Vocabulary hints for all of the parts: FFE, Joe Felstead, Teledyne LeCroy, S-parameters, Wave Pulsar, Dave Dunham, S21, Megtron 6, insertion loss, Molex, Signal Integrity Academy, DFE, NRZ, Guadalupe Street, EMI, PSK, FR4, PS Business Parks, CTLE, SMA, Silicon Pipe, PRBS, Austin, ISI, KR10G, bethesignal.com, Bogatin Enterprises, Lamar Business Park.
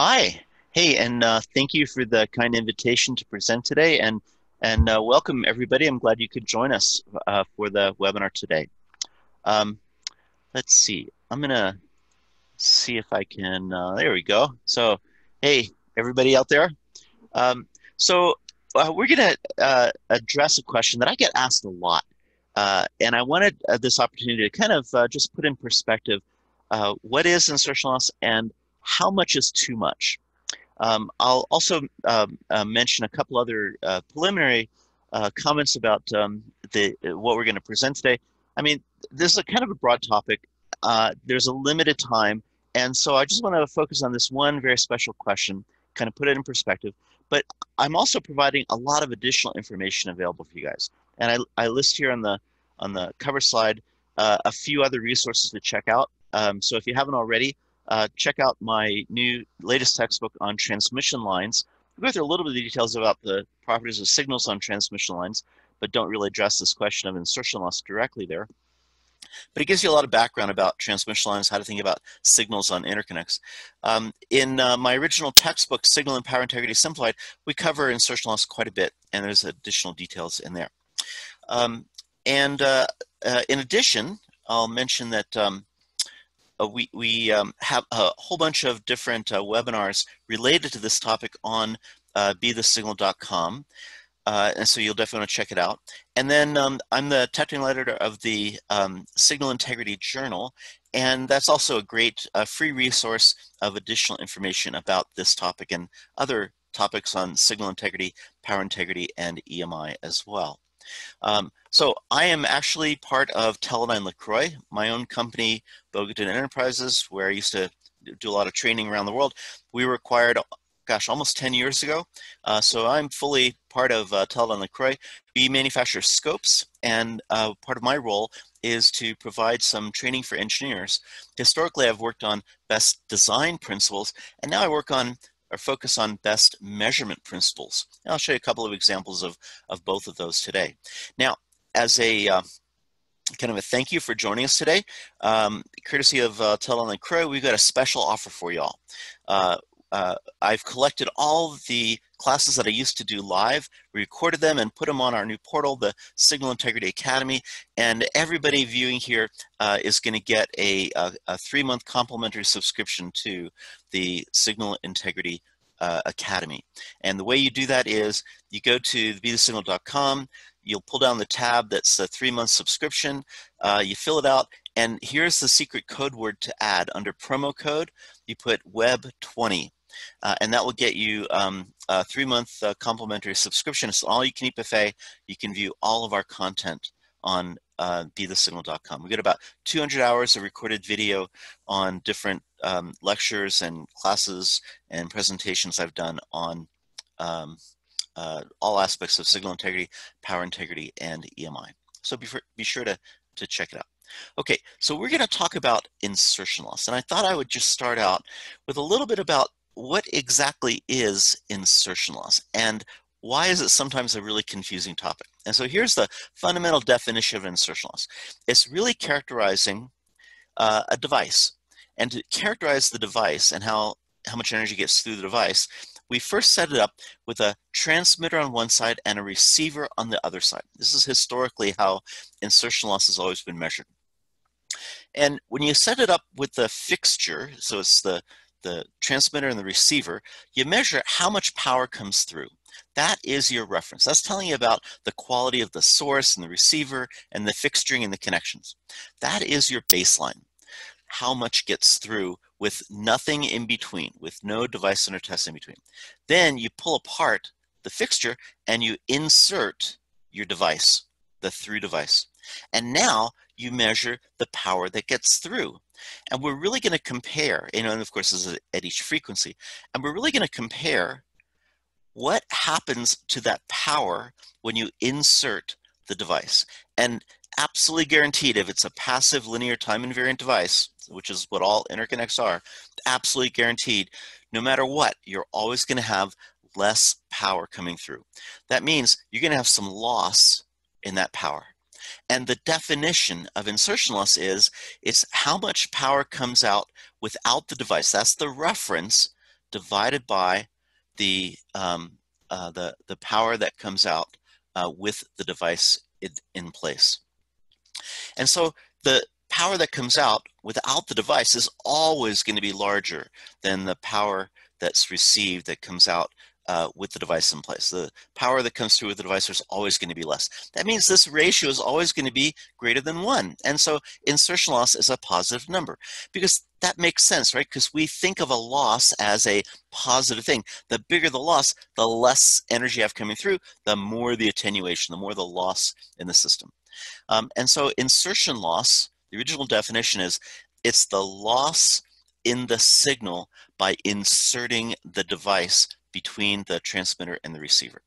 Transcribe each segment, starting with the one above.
Hi. Hey, and thank you for the kind invitation to present today, and welcome everybody. I'm glad you could join us for the webinar today. Let's see. I'm gonna see if I can. There we go. So, hey, everybody out there. We're gonna address a question that I get asked a lot, and I wanted this opportunity to kind of just put in perspective what is insertional loss and how much is too much. I'll also mention a couple other preliminary comments about what we're going to present today. I mean, this is a kind of a broad topic. There's a limited time, and so I just want to focus on this one very special question, kind of put it in perspective. But I'm also providing a lot of additional information available for you guys, and I list here on the cover slide a few other resources to check out. So if you haven't already, check out my latest textbook on transmission lines. We'll go through a little bit of the details about the properties of signals on transmission lines, but don't really address this question of insertion loss directly there. But it gives you a lot of background about transmission lines, how to think about signals on interconnects. In my original textbook, Signal and Power Integrity Simplified, we cover insertion loss quite a bit, and there's additional details in there. In addition, I'll mention that we have a whole bunch of different webinars related to this topic on bethesignal.com, and so you'll definitely want to check it out. And then I'm the technical editor of the Signal Integrity Journal, and that's also a great free resource of additional information about this topic and other topics on signal integrity, power integrity, and EMI as well. So I am actually part of Teledyne LeCroy, my own company, Bogatin Enterprises, where I used to do a lot of training around the world. We were acquired, gosh, almost 10 years ago. So I'm fully part of Teledyne LeCroy. We manufacture scopes, and part of my role is to provide some training for engineers. Historically, I've worked on best design principles, and now I work on or focus on best measurement principles. And I'll show you a couple of examples of both of those today. Now, as a kind of a thank you for joining us today, courtesy of Teledyne LeCroy, we've got a special offer for y'all. I've collected all the classes that I used to do live, recorded them, and put them on our new portal, the Signal Integrity Academy, and everybody viewing here is going to get a 3-month complimentary subscription to the Signal Integrity Academy. And the way you do that is you go to bethesignal.com, you'll pull down the tab that's the 3-month subscription, you fill it out, and here's the secret code word to add. Under promo code, you put WEB20. And that will get you a 3-month complimentary subscription. It's all you can eat buffet. You can view all of our content on bethesignal.com. We've got about 200 hours of recorded video on different lectures and classes and presentations I've done on all aspects of signal integrity, power integrity, and EMI. So be sure to check it out. Okay, so we're going to talk about insertion loss. And I thought I would just start out with a little bit about what exactly is insertion loss, and why is it sometimes a really confusing topic? And so here's the fundamental definition of insertion loss. It's really characterizing a device. And to characterize the device and how much energy gets through the device, we first set it up with a transmitter on one side and a receiver on the other side. This is historically how insertion loss has always been measured. And when you set it up with the fixture, so it's the transmitter and the receiver, you measure how much power comes through. That is your reference. That's telling you about the quality of the source and the receiver and the fixturing and the connections. That is your baseline. How much gets through with nothing in between, with no device under test in between. Then you pull apart the fixture and you insert your device, the through device. And now you measure the power that gets through. And we're really going to compare, you know, and of course this is at each frequency, and we're really going to compare what happens to that power when you insert the device. And absolutely guaranteed, if it's a passive linear time invariant device, which is what all interconnects are, absolutely guaranteed, no matter what, you're always going to have less power coming through. That means you're going to have some loss in that power. And the definition of insertion loss is how much power comes out without the device. That's the reference divided by the power that comes out with the device in place. And so the power that comes out without the device is always going to be larger than the power that's received that comes out with the device in place. The power that comes through with the device is always going to be less. That means this ratio is always going to be greater than 1. And so insertion loss is a positive number because that makes sense, right? Because we think of a loss as a positive thing. The bigger the loss, the less energy I have coming through, the more the attenuation, the more the loss in the system. And so insertion loss, the original definition is it's the loss in the signal by inserting the device between the transmitter and the receiver.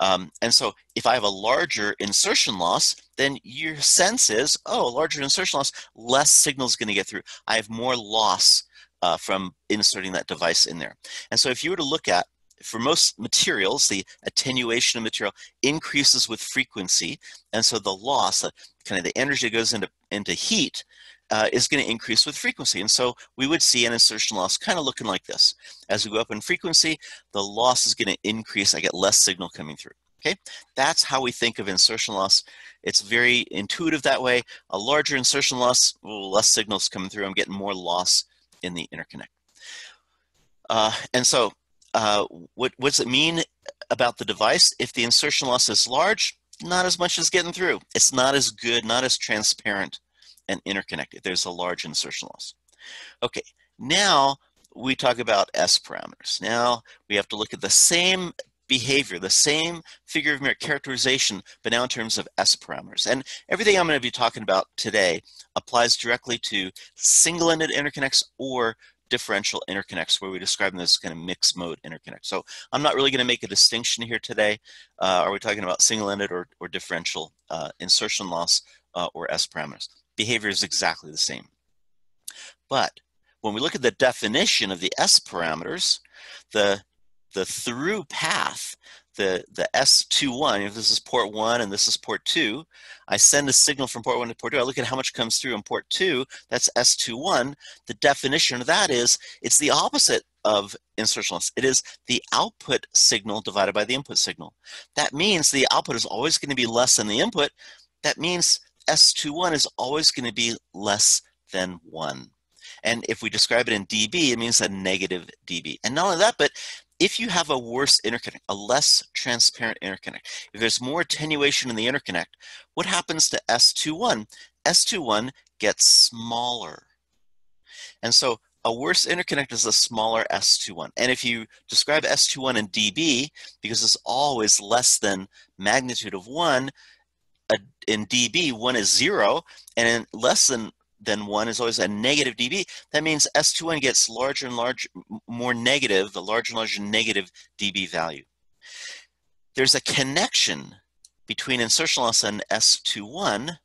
And so if I have a larger insertion loss, then your sense is, oh, a larger insertion loss, less signal is going to get through. I have more loss from inserting that device in there. And so if you were to look at, for most materials, the attenuation of material increases with frequency. And so the loss, kind of the energy that goes into heat, is going to increase with frequency. And so we would see an insertion loss kind of looking like this. As we go up in frequency, the loss is going to increase. I get less signal coming through. Okay, that's how we think of insertion loss. It's very intuitive that way. A larger insertion loss, less signals coming through. I'm getting more loss in the interconnect. And so what does it mean about the device? If the insertion loss is large, not as much as getting through. It's not as good, not as transparent and interconnected. There's a large insertion loss. Okay, now we talk about S parameters. Now we have to look at the same behavior, the same figure of merit characterization, but now in terms of S parameters. And everything I'm going to be talking about today applies directly to single-ended interconnects or differential interconnects, where we describe them as kind of mixed mode interconnects. So I'm not really going to make a distinction here today. Are we talking about single-ended or differential insertion loss or S parameters? Behavior is exactly the same. But when we look at the definition of the S parameters, the through path, the S21, if this is port 1 and this is port 2, I send a signal from port 1 to port 2, I look at how much comes through in port 2, that's S21. The definition of that is it's the opposite of insertion loss. It is the output signal divided by the input signal. That means the output is always going to be less than the input. That means S21 is always going to be less than 1. And if we describe it in dB, it means a negative dB. And not only that, but if you have a worse interconnect, a less transparent interconnect, if there's more attenuation in the interconnect, what happens to S21? S21 gets smaller. And so a worse interconnect is a smaller S21. And if you describe S21 in dB, because it's always less than magnitude of 1, in dB, 1 is 0, and in less than 1 is always a negative dB. That means S21 gets larger and larger, more negative, the larger and larger negative dB value. There's a connection between insertion loss and S21,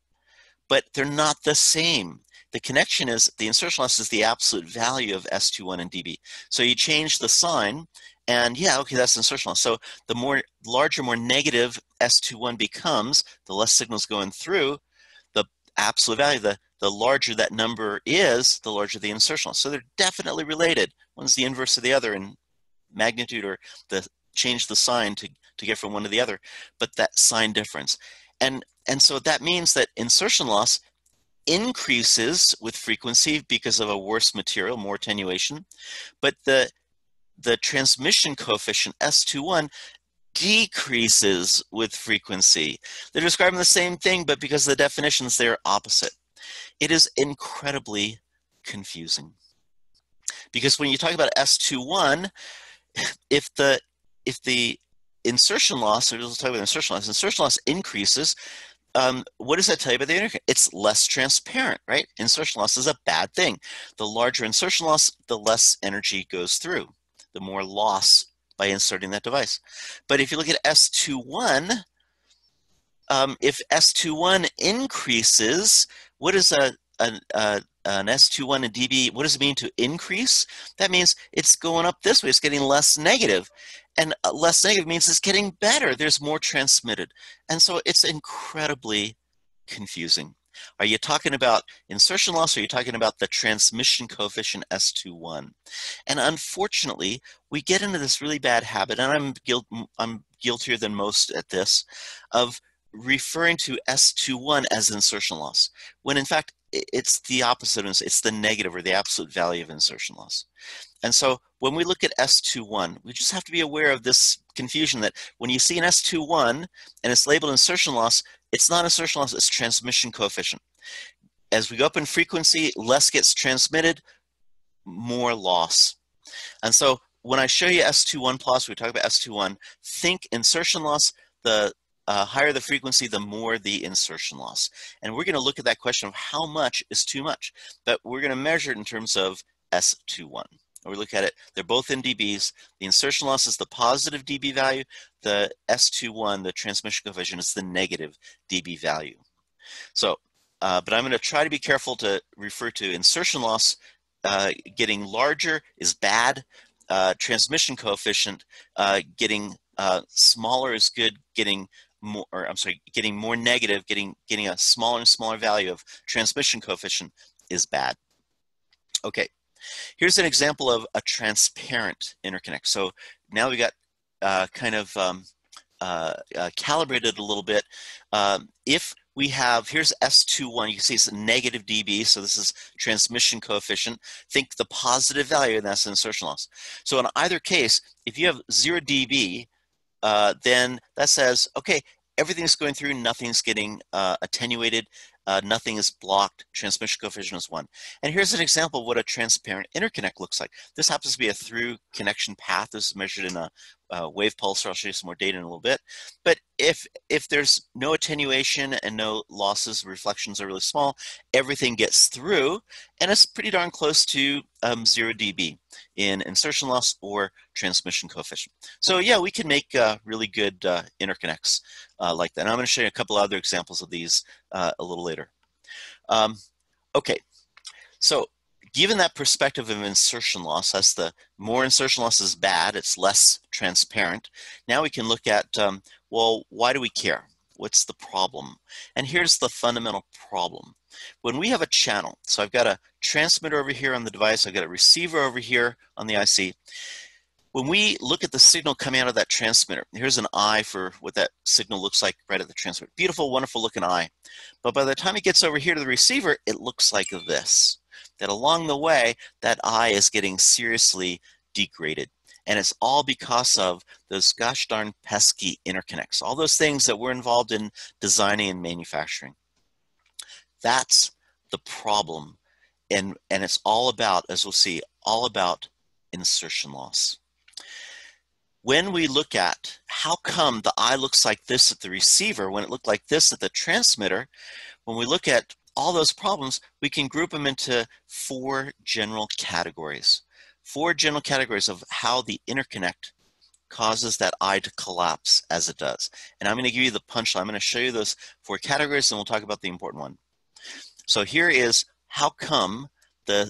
but they're not the same. The connection is the insertion loss is the absolute value of S21 in dB. So you change the sign, and yeah, okay, that's insertion loss. So the more larger, more negative S21 becomes, the less signals going through, the absolute value, the larger that number is, the larger the insertion loss. So they're definitely related. One's the inverse of the other in magnitude, or the change the sign to get from one to the other, but that sign difference. And so that means that insertion loss increases with frequency because of a worse material, more attenuation, but the transmission coefficient S21 decreases with frequency. They're describing the same thing, but because of the definitions, they're opposite. It is incredibly confusing. Because when you talk about S21, if the insertion loss, or we'll talk about insertion loss increases, what does that tell you about the interconnect? It's less transparent, right? Insertion loss is a bad thing. The larger insertion loss, the less energy goes through, the more loss by inserting that device. But if you look at S21, if S21 increases, what is an S21 in dB, what does it mean to increase? That means it's going up this way, it's getting less negative. And less negative means it's getting better, there's more transmitted. And so it's incredibly confusing. Are you talking about insertion loss, or are you talking about the transmission coefficient S21? And unfortunately, we get into this really bad habit, and I'm guiltier than most at this, of referring to S21 as insertion loss, when in fact, it's the opposite. It's the negative, or the absolute value of insertion loss. And so when we look at S21, we just have to be aware of this confusion that when you see an S21 and it's labeled insertion loss, it's not insertion loss, it's transmission coefficient. As we go up in frequency, less gets transmitted, more loss. And so when I show you S21 plots, we talk about S21, think insertion loss. The higher the frequency, the more the insertion loss. And we're going to look at that question of how much is too much, but we're going to measure it in terms of S21. And we look at it, they're both in dBs. The insertion loss is the positive dB value. The S21, the transmission coefficient, is the negative dB value. So, but I'm going to try to be careful to refer to insertion loss getting larger is bad. Transmission coefficient getting smaller is good. Getting more, or I'm sorry, getting more negative, getting a smaller and smaller value of transmission coefficient is bad. Okay, here's an example of a transparent interconnect. So now we got kind of calibrated a little bit. If we have, here's S21, you can see it's a negative dB, so this is transmission coefficient. Think the positive value, and that's insertion loss. So in either case, if you have 0 dB, then that says, okay, everything's going through, nothing's getting attenuated, nothing is blocked, transmission coefficient is 1. And here's an example of what a transparent interconnect looks like. This happens to be a through connection path. This is measured in a wave pulsar. I'll show you some more data in a little bit. But if there's no attenuation and no losses, reflections are really small, everything gets through, and it's pretty darn close to 0 dB in insertion loss or transmission coefficient. So yeah, we can make really good interconnects like that. And I'm going to show you a couple other examples of these a little later. Okay, so given that perspective of insertion loss, that's the more insertion loss is bad, it's less transparent. Now we can look at, well, why do we care? What's the problem? And here's the fundamental problem. When we have a channel, so I've got a transmitter over here on the device, I've got a receiver over here on the IC. When we look at the signal coming out of that transmitter, here's an eye for what that signal looks like right at the transmitter. Beautiful, wonderful looking eye. But by the time it gets over here to the receiver, it looks like this. That along the way, that eye is getting seriously degraded. And it's all because of those gosh darn pesky interconnects, all those things that we're involved in designing and manufacturing. That's the problem. And it's all about, as we'll see, all about insertion loss. When we look at how come the eye looks like this at the receiver, when it looked like this at the transmitter, when we look at all those problems, we can group them into 4 general categories. 4 general categories of how the interconnect causes that eye to collapse as it does. And I'm going to give you the punchline. I'm going to show you those 4 categories, and we'll talk about the important one. So here is how come the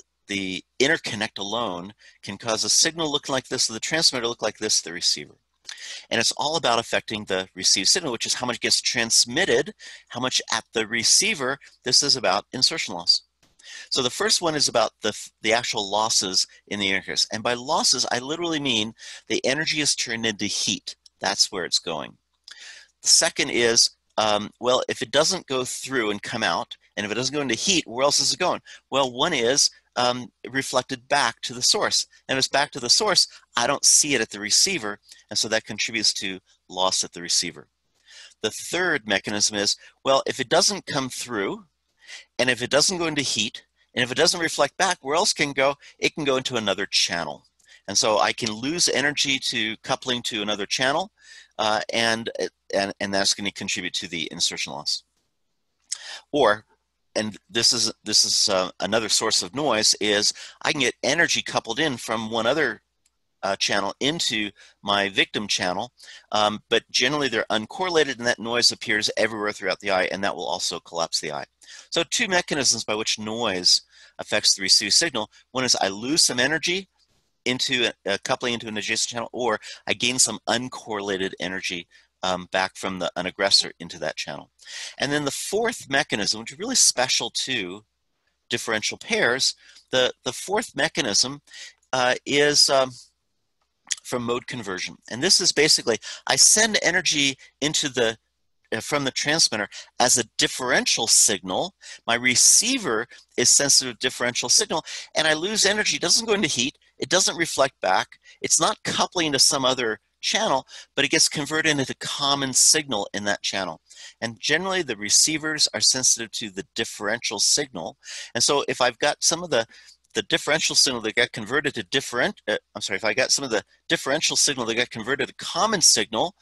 interconnect alone can cause a signal looking like this, the transmitter look like this, the receiver. And it's all about affecting the received signal, which is how much gets transmitted, how much at the receiver. This is about insertion loss. So the first one is about the actual losses in the interconnect. And by losses, I literally mean the energy is turned into heat. That's where it's going. The second is, well, if it doesn't go through and come out, and if it doesn't go into heat, where else is it going? Well, one is reflected back to the source. And if it's back to the source, I don't see it at the receiver. And so that contributes to loss at the receiver. The third mechanism is, well, if it doesn't come through, and if it doesn't go into heat, and if it doesn't reflect back, where else can it go? It can go into another channel. And so I can lose energy to coupling to another channel, and that's going to contribute to the insertion loss. Or, and this is another source of noise, is I can get energy coupled in from one other channel into my victim channel, but generally they're uncorrelated, and that noise appears everywhere throughout the eye, and that will also collapse the eye. So 2 mechanisms by which noise affects the received signal. One is I lose some energy into coupling into an adjacent channel, or I gain some uncorrelated energy back from an aggressor into that channel. And then the fourth mechanism, which is really special to differential pairs, the fourth mechanism is from mode conversion. And this is basically, I send energy into the from the transmitter as a differential signal. My receiver is sensitive to differential signal, and I lose energy. It doesn't go into heat. It doesn't reflect back. It's not coupling to some other channel, but it gets converted into common signal in that channel. And generally, the receivers are sensitive to the differential signal. And so if I've got some of the differential signal that got converted to common signal,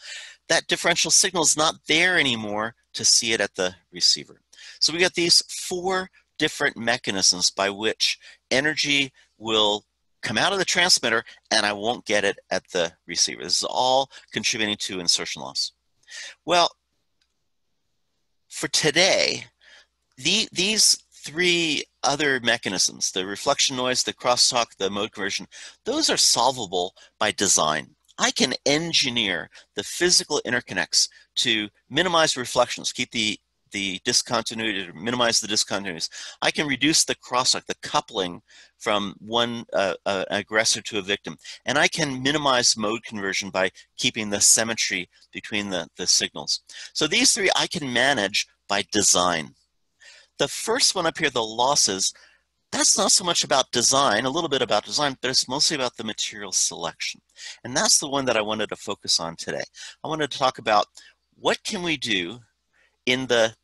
that differential signal is not there anymore to see it at the receiver. So we got these four different mechanisms by which energy will come out of the transmitter and I won't get it at the receiver. This is all contributing to insertion loss. Well, for today, these three other mechanisms, the reflection noise, the crosstalk, the mode conversion, those are solvable by design. I can engineer the physical interconnects to minimize reflections, keep the discontinuity, minimize the discontinuities. I can reduce the crosstalk, the coupling from one aggressor to a victim. And I can minimize mode conversion by keeping the symmetry between the signals. So these three I can manage by design. The first one up here, the losses, that's not so much about design, a little bit about design, but it's mostly about the material selection. And that's the one that I wanted to focus on today. I wanted to talk about what can we do in the,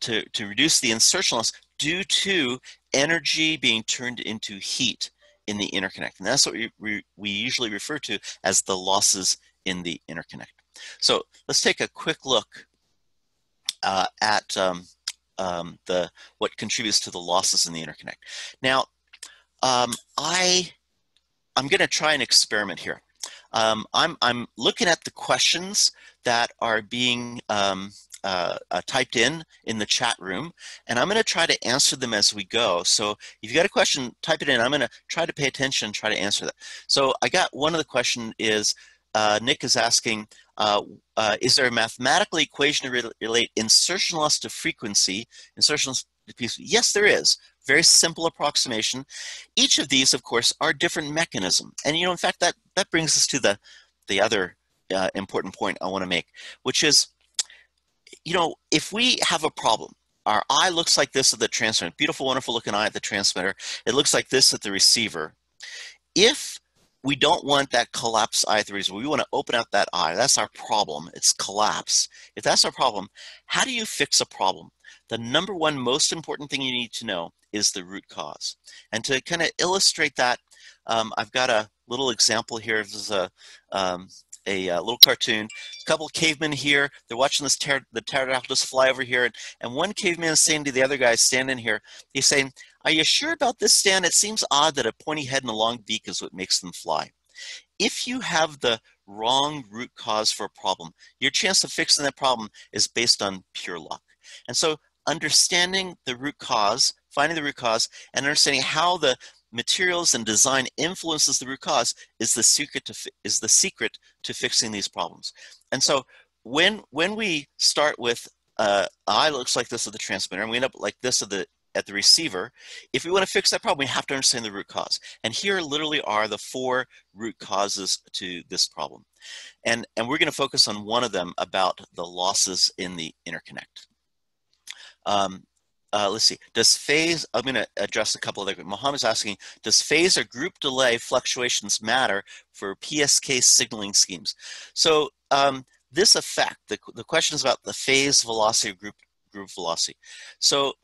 to reduce the insertion loss due to energy being turned into heat in the interconnect. And that's what we usually refer to as the losses in the interconnect. So let's take a quick look at what contributes to the losses in the interconnect. Now, I'm going to try an experiment here. I'm looking at the questions that are being typed in the chat room, and I'm going to try to answer them as we go. So if you got a question, type it in. I'm going to try to pay attention and try to answer that. So I got one of the question is, Nick is asking, is there a mathematical equation to relate insertion loss to frequency? Insertion loss to frequency? Yes, there is. Very simple approximation. Each of these, of course, are different mechanism. And, you know, in fact, that brings us to the other important point I want to make, which is, you know, if we have a problem, our eye looks like this at the transmitter, beautiful, wonderful looking eye at the transmitter. It looks like this at the receiver. If we don't want that collapsed eye at the receiver, we want to open up that eye. That's our problem. It's collapse. If that's our problem, how do you fix a problem? The number one most important thing you need to know is the root cause. And to kind of illustrate that, I've got a little example here. This is a little cartoon, a couple of cavemen here, they're watching this the pterodactyl just fly over here, and one caveman is saying to the other guy standing here, he's saying, "Are you sure about this, Stan? It seems odd that a pointy head and a long beak is what makes them fly." If you have the wrong root cause for a problem, your chance of fixing that problem is based on pure luck. And so understanding the root cause, finding the root cause, and understanding how the materials and design influences the root cause is the secret to fixing these problems. And so when we start with eye looks like this at the transmitter and we end up like this at the receiver, if we want to fix that problem, we have to understand the root cause. And here literally are the four root causes to this problem. And we're going to focus on one of them about the losses in the interconnect. Let's see, does phase, I'm going to address a couple of other, Mohammed's asking, does phase or group delay fluctuations matter for PSK signaling schemes? So this effect, the question is about the phase velocity or group velocity. So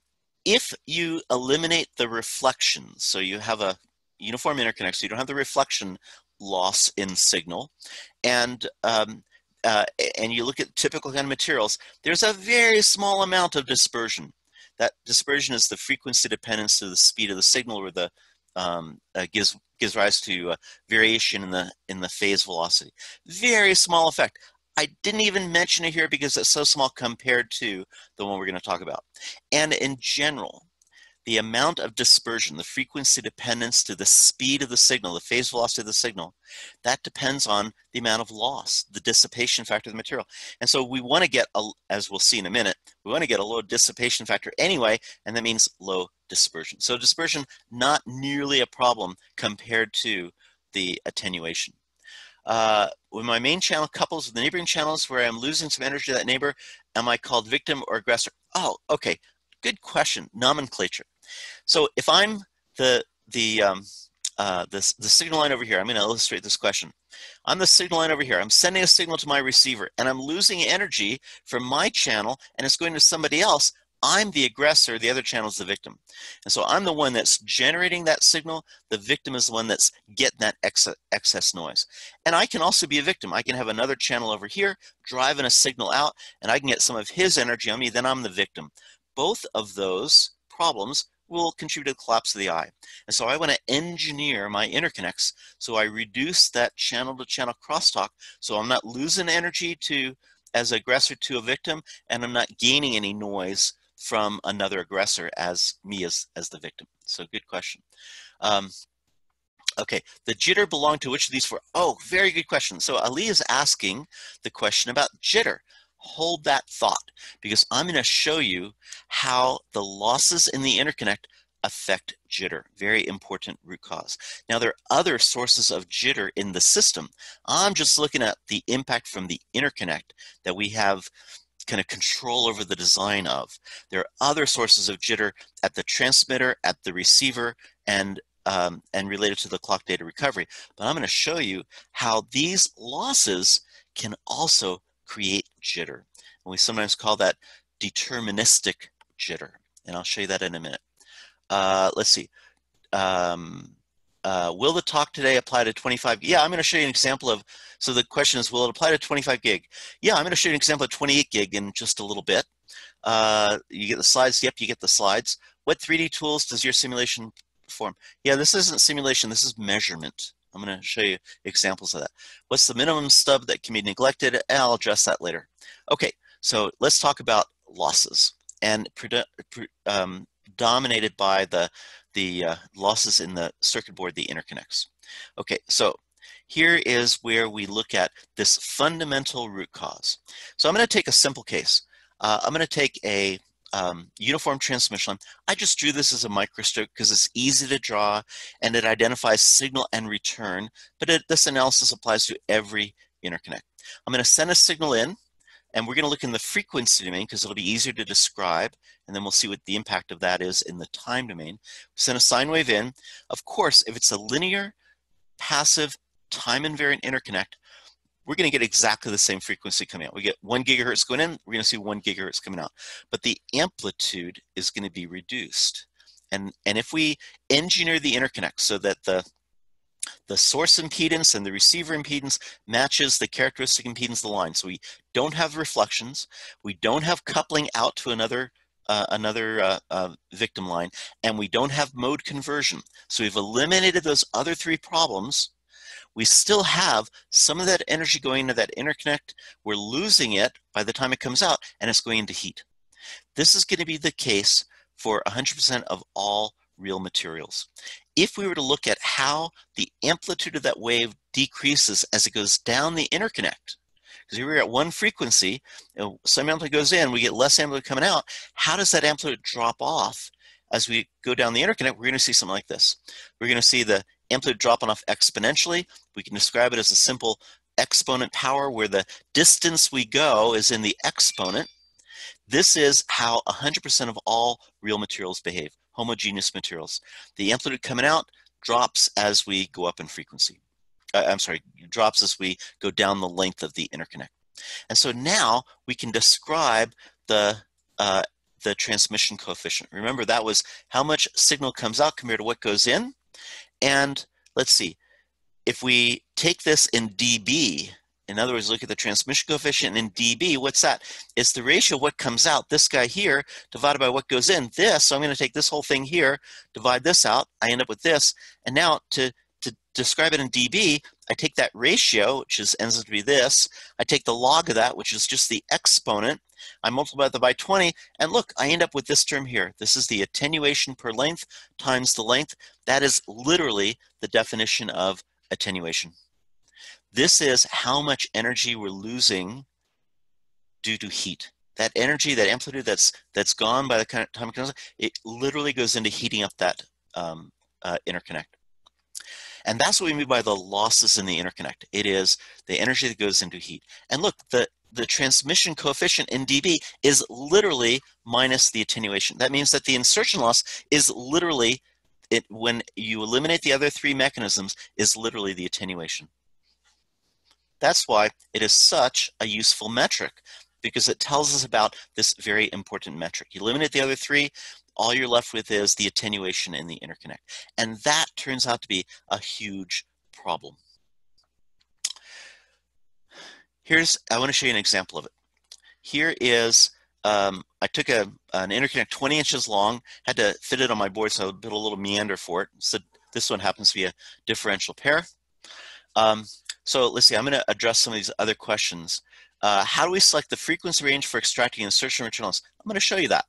if you eliminate the reflection, so you have a uniform interconnect, so you don't have the reflection loss in signal, and you look at typical kind of materials, there's a very small amount of dispersion. That dispersion is the frequency dependence to the speed of the signal, or the gives rise to variation in the phase velocity. Very small effect. I didn't even mention it here because it's so small compared to the one we're going to talk about. And in general, the amount of dispersion, the frequency dependence to the speed of the signal, the phase velocity of the signal, that depends on the amount of loss, the dissipation factor of the material. And so we want to get, as we'll see in a minute, we want to get a low dissipation factor anyway, and that means low dispersion. So dispersion, not nearly a problem compared to the attenuation. When my main channel couples with the neighboring channels where I'm losing some energy to that neighbor, am I called victim or aggressor? Oh, okay, good question, nomenclature. So if I'm the signal line over here, I'm going to illustrate this question. I'm the signal line over here. I'm sending a signal to my receiver, and I'm losing energy from my channel, and it's going to somebody else. I'm the aggressor, the other channel is the victim. And so I'm the one that's generating that signal. The victim is the one that's getting that excess noise. And I can also be a victim. I can have another channel over here driving a signal out, and I can get some of his energy on me, then I'm the victim. Both of those problems will contribute to the collapse of the eye. And so I want to engineer my interconnects so I reduce that channel-to-channel crosstalk so I'm not losing energy to as aggressor to a victim, and I'm not gaining any noise from another aggressor as me as the victim. So good question. Okay, the jitter belonged to which of these four? Oh, very good question. So Ali is asking the question about jitter. Hold that thought, because I'm going to show you how the losses in the interconnect affect jitter. Very important root cause. Now there are other sources of jitter in the system. I'm just looking at the impact from the interconnect that we have kind of control over the design of. There are other sources of jitter at the transmitter, at the receiver, and related to the clock data recovery. But I'm going to show you how these losses can also create jitter. And we sometimes call that deterministic jitter. And I'll show you that in a minute. Let's see. Will the talk today apply to 25? Yeah, I'm going to show you an example of, so the question is, will it apply to 25 gig? Yeah, I'm going to show you an example of 28 gig in just a little bit. You get the slides? Yep, you get the slides. What 3D tools does your simulation perform? Yeah, this isn't simulation, this is measurement. I'm going to show you examples of that. What's the minimum stub that can be neglected? And I'll address that later. Okay, so let's talk about losses, and dominated by the losses in the circuit board, the interconnects. Okay, so here is where we look at this fundamental root cause. So I'm going to take a simple case. I'm going to take a uniform transmission line. I just drew this as a microscope because it's easy to draw and it identifies signal and return, but this analysis applies to every interconnect. I'm going to send a signal in, and we're going to look in the frequency domain because it'll be easier to describe, and then we'll see what the impact of that is in the time domain. Send a sine wave in. Of course, if it's a linear, passive, time-invariant interconnect, we're going to get exactly the same frequency coming out. We get 1 gigahertz going in, we're going to see 1 gigahertz coming out. But the amplitude is going to be reduced. And if we engineer the interconnect so that the source impedance and the receiver impedance matches the characteristic impedance of the line. So we don't have reflections, we don't have coupling out to another victim line, and we don't have mode conversion. So we've eliminated those other three problems. We still have some of that energy going into that interconnect. We're losing it by the time it comes out, and it's going into heat. This is going to be the case for 100% of all real materials. If we were to look at how the amplitude of that wave decreases as it goes down the interconnect, because we were at one frequency, some amplitude goes in, we get less amplitude coming out. How does that amplitude drop off as we go down the interconnect? We're going to see something like this. We're going to see the amplitude dropping off exponentially. We can describe it as a simple exponent power where the distance we go is in the exponent. This is how 100% of all real materials behave, homogeneous materials. The amplitude coming out drops as we go up in frequency. I'm sorry, drops as we go down the length of the interconnect. And so now we can describe the transmission coefficient. Remember, that was how much signal comes out compared to what goes in. And let's see, if we take this in dB, in other words, look at the transmission coefficient in dB. What's that? It's the ratio of what comes out, this guy here, divided by what goes in, this. So I'm going to take this whole thing here, divide this out. I end up with this. And now to describe it in dB, I take that ratio, which ends up to be this. I take the log of that, which is just the exponent. I multiply that by 20, and look, I end up with this term here. This is the attenuation per length times the length. That is literally the definition of attenuation. This is how much energy we're losing due to heat. That energy, that amplitude that's gone by the time it literally goes into heating up that interconnect. And that's what we mean by the losses in the interconnect. It is the energy that goes into heat. And look, the transmission coefficient in dB is literally minus the attenuation. That means that the insertion loss is literally, when you eliminate the other three mechanisms, is literally the attenuation. That's why it is such a useful metric, because it tells us about this very important metric. You eliminate the other three, all you're left with is the attenuation in the interconnect. And that turns out to be a huge problem. Here's, I want to show you an example of it. Here is, I took an interconnect 20 inches long, had to fit it on my board, so I built a little meander for it. So this one happens to be a differential pair. So let's see, I'm going to address some of these other questions. How do we select the frequency range for extracting insertion returns? I'm going to show you that.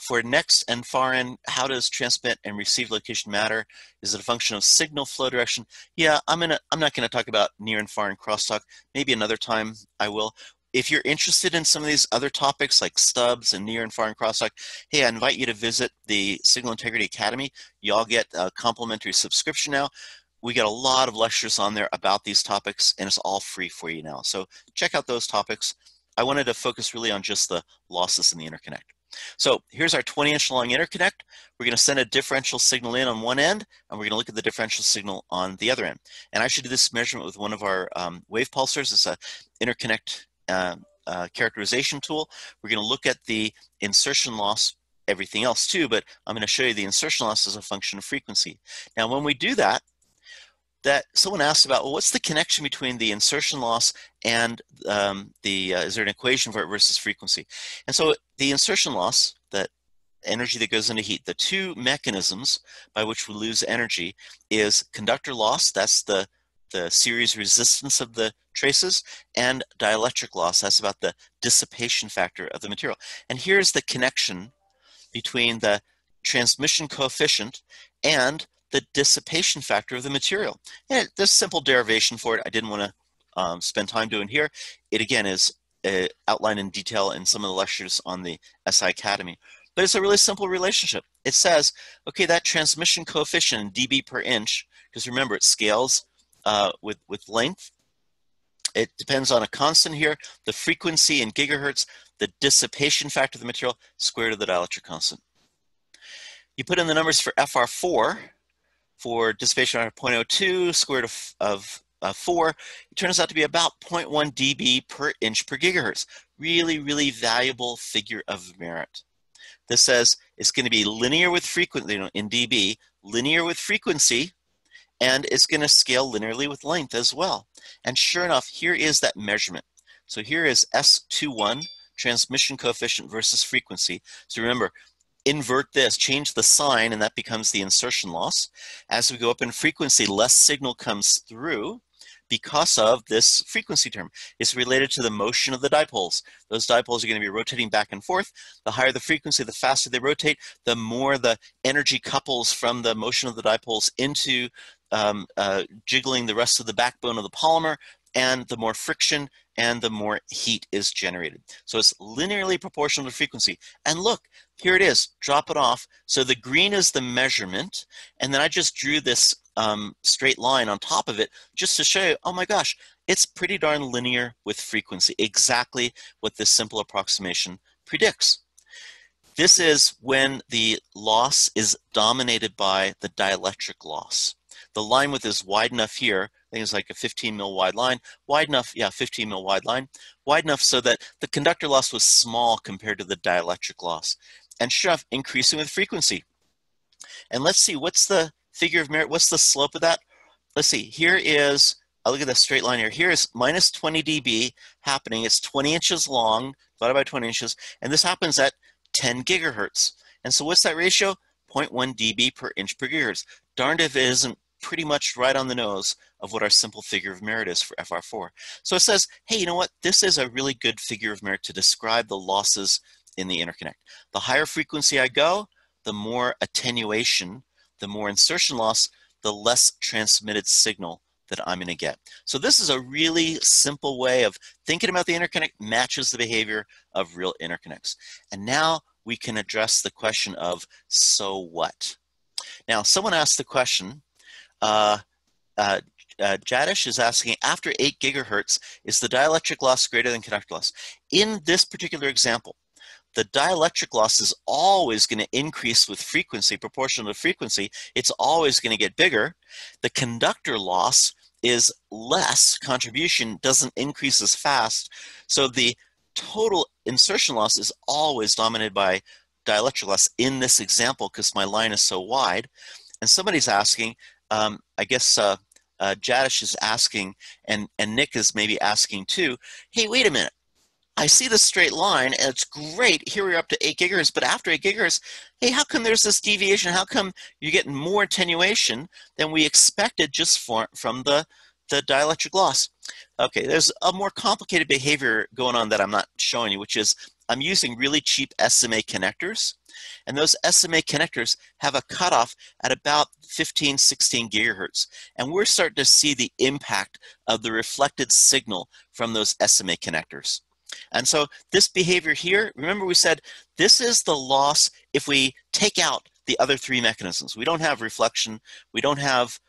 For next and far end, how does transmit and receive location matter? Is it a function of signal flow direction? Yeah, I'm not going to talk about near and far end crosstalk. Maybe another time I will. If you're interested in some of these other topics like stubs and near and far end crosstalk, hey, I invite you to visit the Signal Integrity Academy. Y'all get a complimentary subscription now. We got a lot of lectures on there about these topics, and it's all free for you now. So check out those topics. I wanted to focus really on just the losses in the interconnect. So here's our 20-inch long interconnect. We're going to send a differential signal in on one end, and we're going to look at the differential signal on the other end. And I should do this measurement with one of our wave pulsars. It's an interconnect characterization tool. We're going to look at the insertion loss, everything else too, but I'm going to show you the insertion loss as a function of frequency. Now when we do that, someone asked about, well, what's the connection between the insertion loss and is there an equation for it versus frequency? And so the insertion loss, that energy that goes into heat, the two mechanisms by which we lose energy is conductor loss, that's the series resistance of the traces, and dielectric loss, that's about the dissipation factor of the material. And here's the connection between the transmission coefficient and the dissipation factor of the material. And this simple derivation for it, I didn't want to spend time doing here. It again is outlined in detail in some of the lectures on the SI Academy. But it's a really simple relationship. It says, okay, that transmission coefficient in dB per inch, because remember it scales with length. It depends on a constant here, the frequency in gigahertz, the dissipation factor of the material, square root of the dielectric constant. You put in the numbers for FR4, for dissipation at 0.02, square root of 4, it turns out to be about 0.1 dB per inch per gigahertz. Really, really valuable figure of merit. This says it's going to be linear with frequency, in dB, linear with frequency, and it's going to scale linearly with length as well. And sure enough, here is that measurement. So here is S21, transmission coefficient versus frequency. So remember, invert this, change the sign, and that becomes the insertion loss. As we go up in frequency, less signal comes through because of this frequency term. It's related to the motion of the dipoles. Those dipoles are going to be rotating back and forth. The higher the frequency, the faster they rotate, the more the energy couples from the motion of the dipoles into jiggling the rest of the backbone of the polymer, and the more friction and the more heat is generated. So it's linearly proportional to frequency. And look, here it is, drop it off. So the green is the measurement, and then I just drew this straight line on top of it just to show you, oh my gosh, it's pretty darn linear with frequency, exactly what this simple approximation predicts. This is when the loss is dominated by the dielectric loss. The line width is wide enough here, I think it's like a 15 mil wide line, wide enough, yeah, 15 mil wide line, wide enough so that the conductor loss was small compared to the dielectric loss. And sure enough, increasing with frequency. And let's see, what's the figure of merit, what's the slope of that? Let's see, here is, I look at that straight line here, here is minus 20 dB happening, it's 20 inches long, divided by 20 inches, and this happens at 10 gigahertz. And so what's that ratio? 0.1 dB per inch per gigahertz. Darned if it isn't pretty much right on the nose of what our simple figure of merit is for FR4. So it says, hey, you know what? This is a really good figure of merit to describe the losses in the interconnect. The higher frequency I go, the more attenuation, the more insertion loss, the less transmitted signal that I'm going to get. So this is a really simple way of thinking about the interconnect, matches the behavior of real interconnects. And now we can address the question of, so what? Now, someone asked the question, Jadish is asking, after 8 gigahertz, is the dielectric loss greater than conductor loss? In this particular example, the dielectric loss is always going to increase with frequency, proportional to frequency. It's always going to get bigger. The conductor loss is less, contribution doesn't increase as fast. So the total insertion loss is always dominated by dielectric loss in this example because my line is so wide. And somebody's asking, I guess Jadish is asking, and Nick is maybe asking too, hey, wait a minute. I see this straight line, and it's great. Here we're up to 8 gigahertz, but after 8 gigahertz, hey, how come there's this deviation? How come you're getting more attenuation than we expected just from the dielectric loss? Okay, there's a more complicated behavior going on that I'm not showing you, which is I'm using really cheap SMA connectors, and those SMA connectors have a cutoff at about 15, 16 gigahertz, and we're starting to see the impact of the reflected signal from those SMA connectors. And so this behavior here, remember we said this is the loss if we take out the other 3 mechanisms. We don't have reflection, we don't have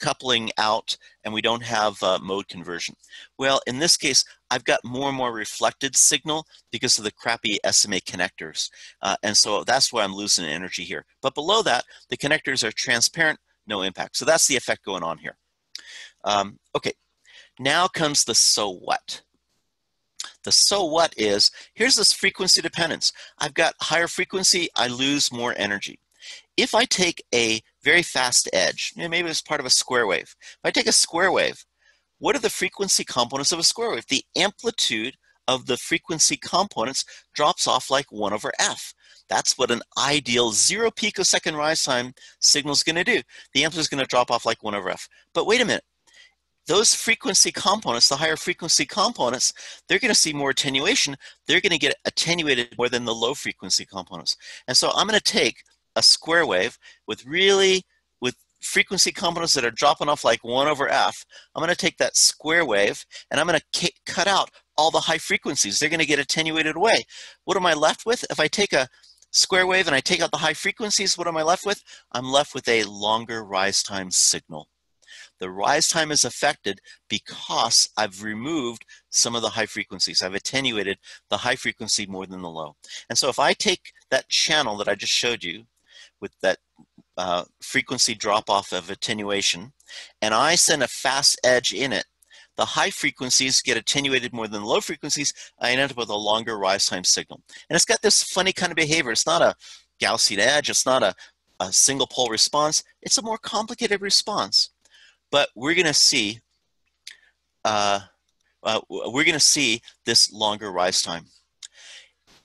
coupling out, and we don't have mode conversion. Well, in this case, I've got more and more reflected signal because of the crappy SMA connectors. And so that's why I'm losing energy here. But below that, the connectors are transparent, no impact. So that's the effect going on here. Okay, now comes the so what. The so what is, here's this frequency dependence. I've got higher frequency, I lose more energy. If I take a very fast edge, maybe it's part of a square wave. If I take a square wave, what are the frequency components of a square wave? The amplitude of the frequency components drops off like 1/f. That's what an ideal 0 picosecond rise time signal is going to do. The amplitude is going to drop off like 1/f. But wait a minute. Those frequency components, the higher frequency components, they're going to see more attenuation. They're going to get attenuated more than the low frequency components. And so I'm going to take a square wave with frequency components that are dropping off like 1/f. I'm going to take that square wave and I'm going to cut out all the high frequencies. They're going to get attenuated away. What am I left with? If I take a square wave and I take out the high frequencies, what am I left with? I'm left with a longer rise time signal. The rise time is affected because I've removed some of the high frequencies. I've attenuated the high frequency more than the low. And so if I take that channel that I just showed you with that frequency drop off of attenuation, and I send a fast edge in it, the high frequencies get attenuated more than the low frequencies. I end up with a longer rise time signal. And it's got this funny kind of behavior. It's not a Gaussian edge. It's not a single pole response. It's a more complicated response. But we're going to see, this longer rise time.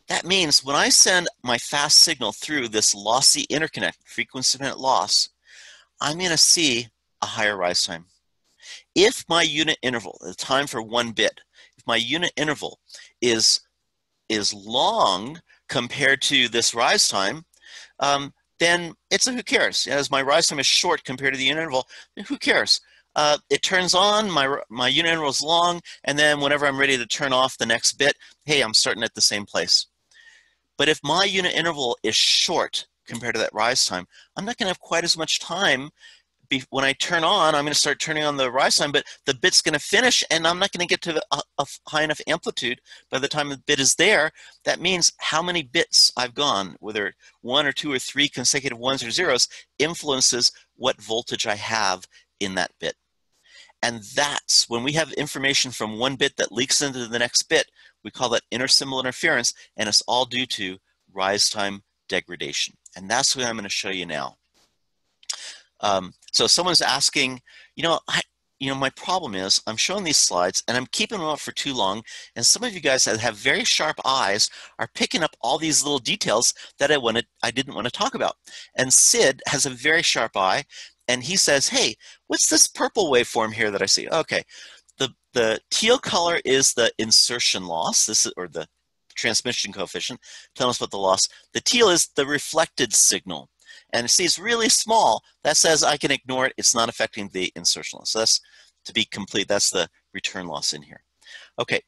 That means when I send my fast signal through this lossy interconnect, frequency dependent loss, I'm going to see a higher rise time. If my unit interval, the time for 1 bit, if my unit interval is long compared to this rise time, then it's a who cares. As my rise time is short compared to the unit interval, who cares? It turns on, my unit interval is long, and then whenever I'm ready to turn off the next bit, hey, I'm starting at the same place. But if my unit interval is short compared to that rise time, I'm not going to have quite as much time. When I turn on, I'm going to start turning on the rise time, but the bit's going to finish, and I'm not going to get to a high enough amplitude by the time the bit is there. That means how many bits I've gone, whether 1 or 2 or 3 consecutive 1s or 0s, influences what voltage I have in that bit. And that's when we have information from 1 bit that leaks into the next bit, we call that intersymbol interference, and it's all due to rise time degradation. And that's what I'm going to show you now. So someone's asking, my problem is I'm showing these slides and I'm keeping them up for too long. And some of you guys that have very sharp eyes are picking up all these little details that I didn't want to talk about. And Sid has a very sharp eye and he says, hey, what's this purple waveform here that I see? Okay, the teal color is the insertion loss, this is, or the transmission coefficient, telling us about the loss. The teal is the reflected signal. And see, it's really small. That says I can ignore it. It's not affecting the insertion loss. So that's, to be complete, that's the return loss in here. Okay,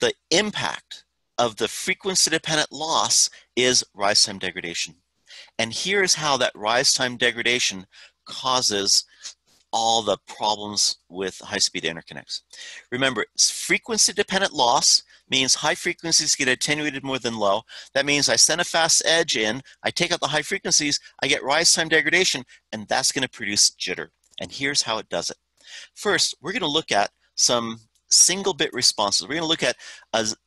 the impact of the frequency-dependent loss is rise time degradation. And here is how that rise time degradation causes all the problems with high-speed interconnects. Remember, frequency-dependent loss means high frequencies get attenuated more than low. That means I send a fast edge in, I take out the high frequencies, I get rise time degradation, and that's going to produce jitter. And here's how it does it. First, we're going to look at some single bit responses. We're going to look at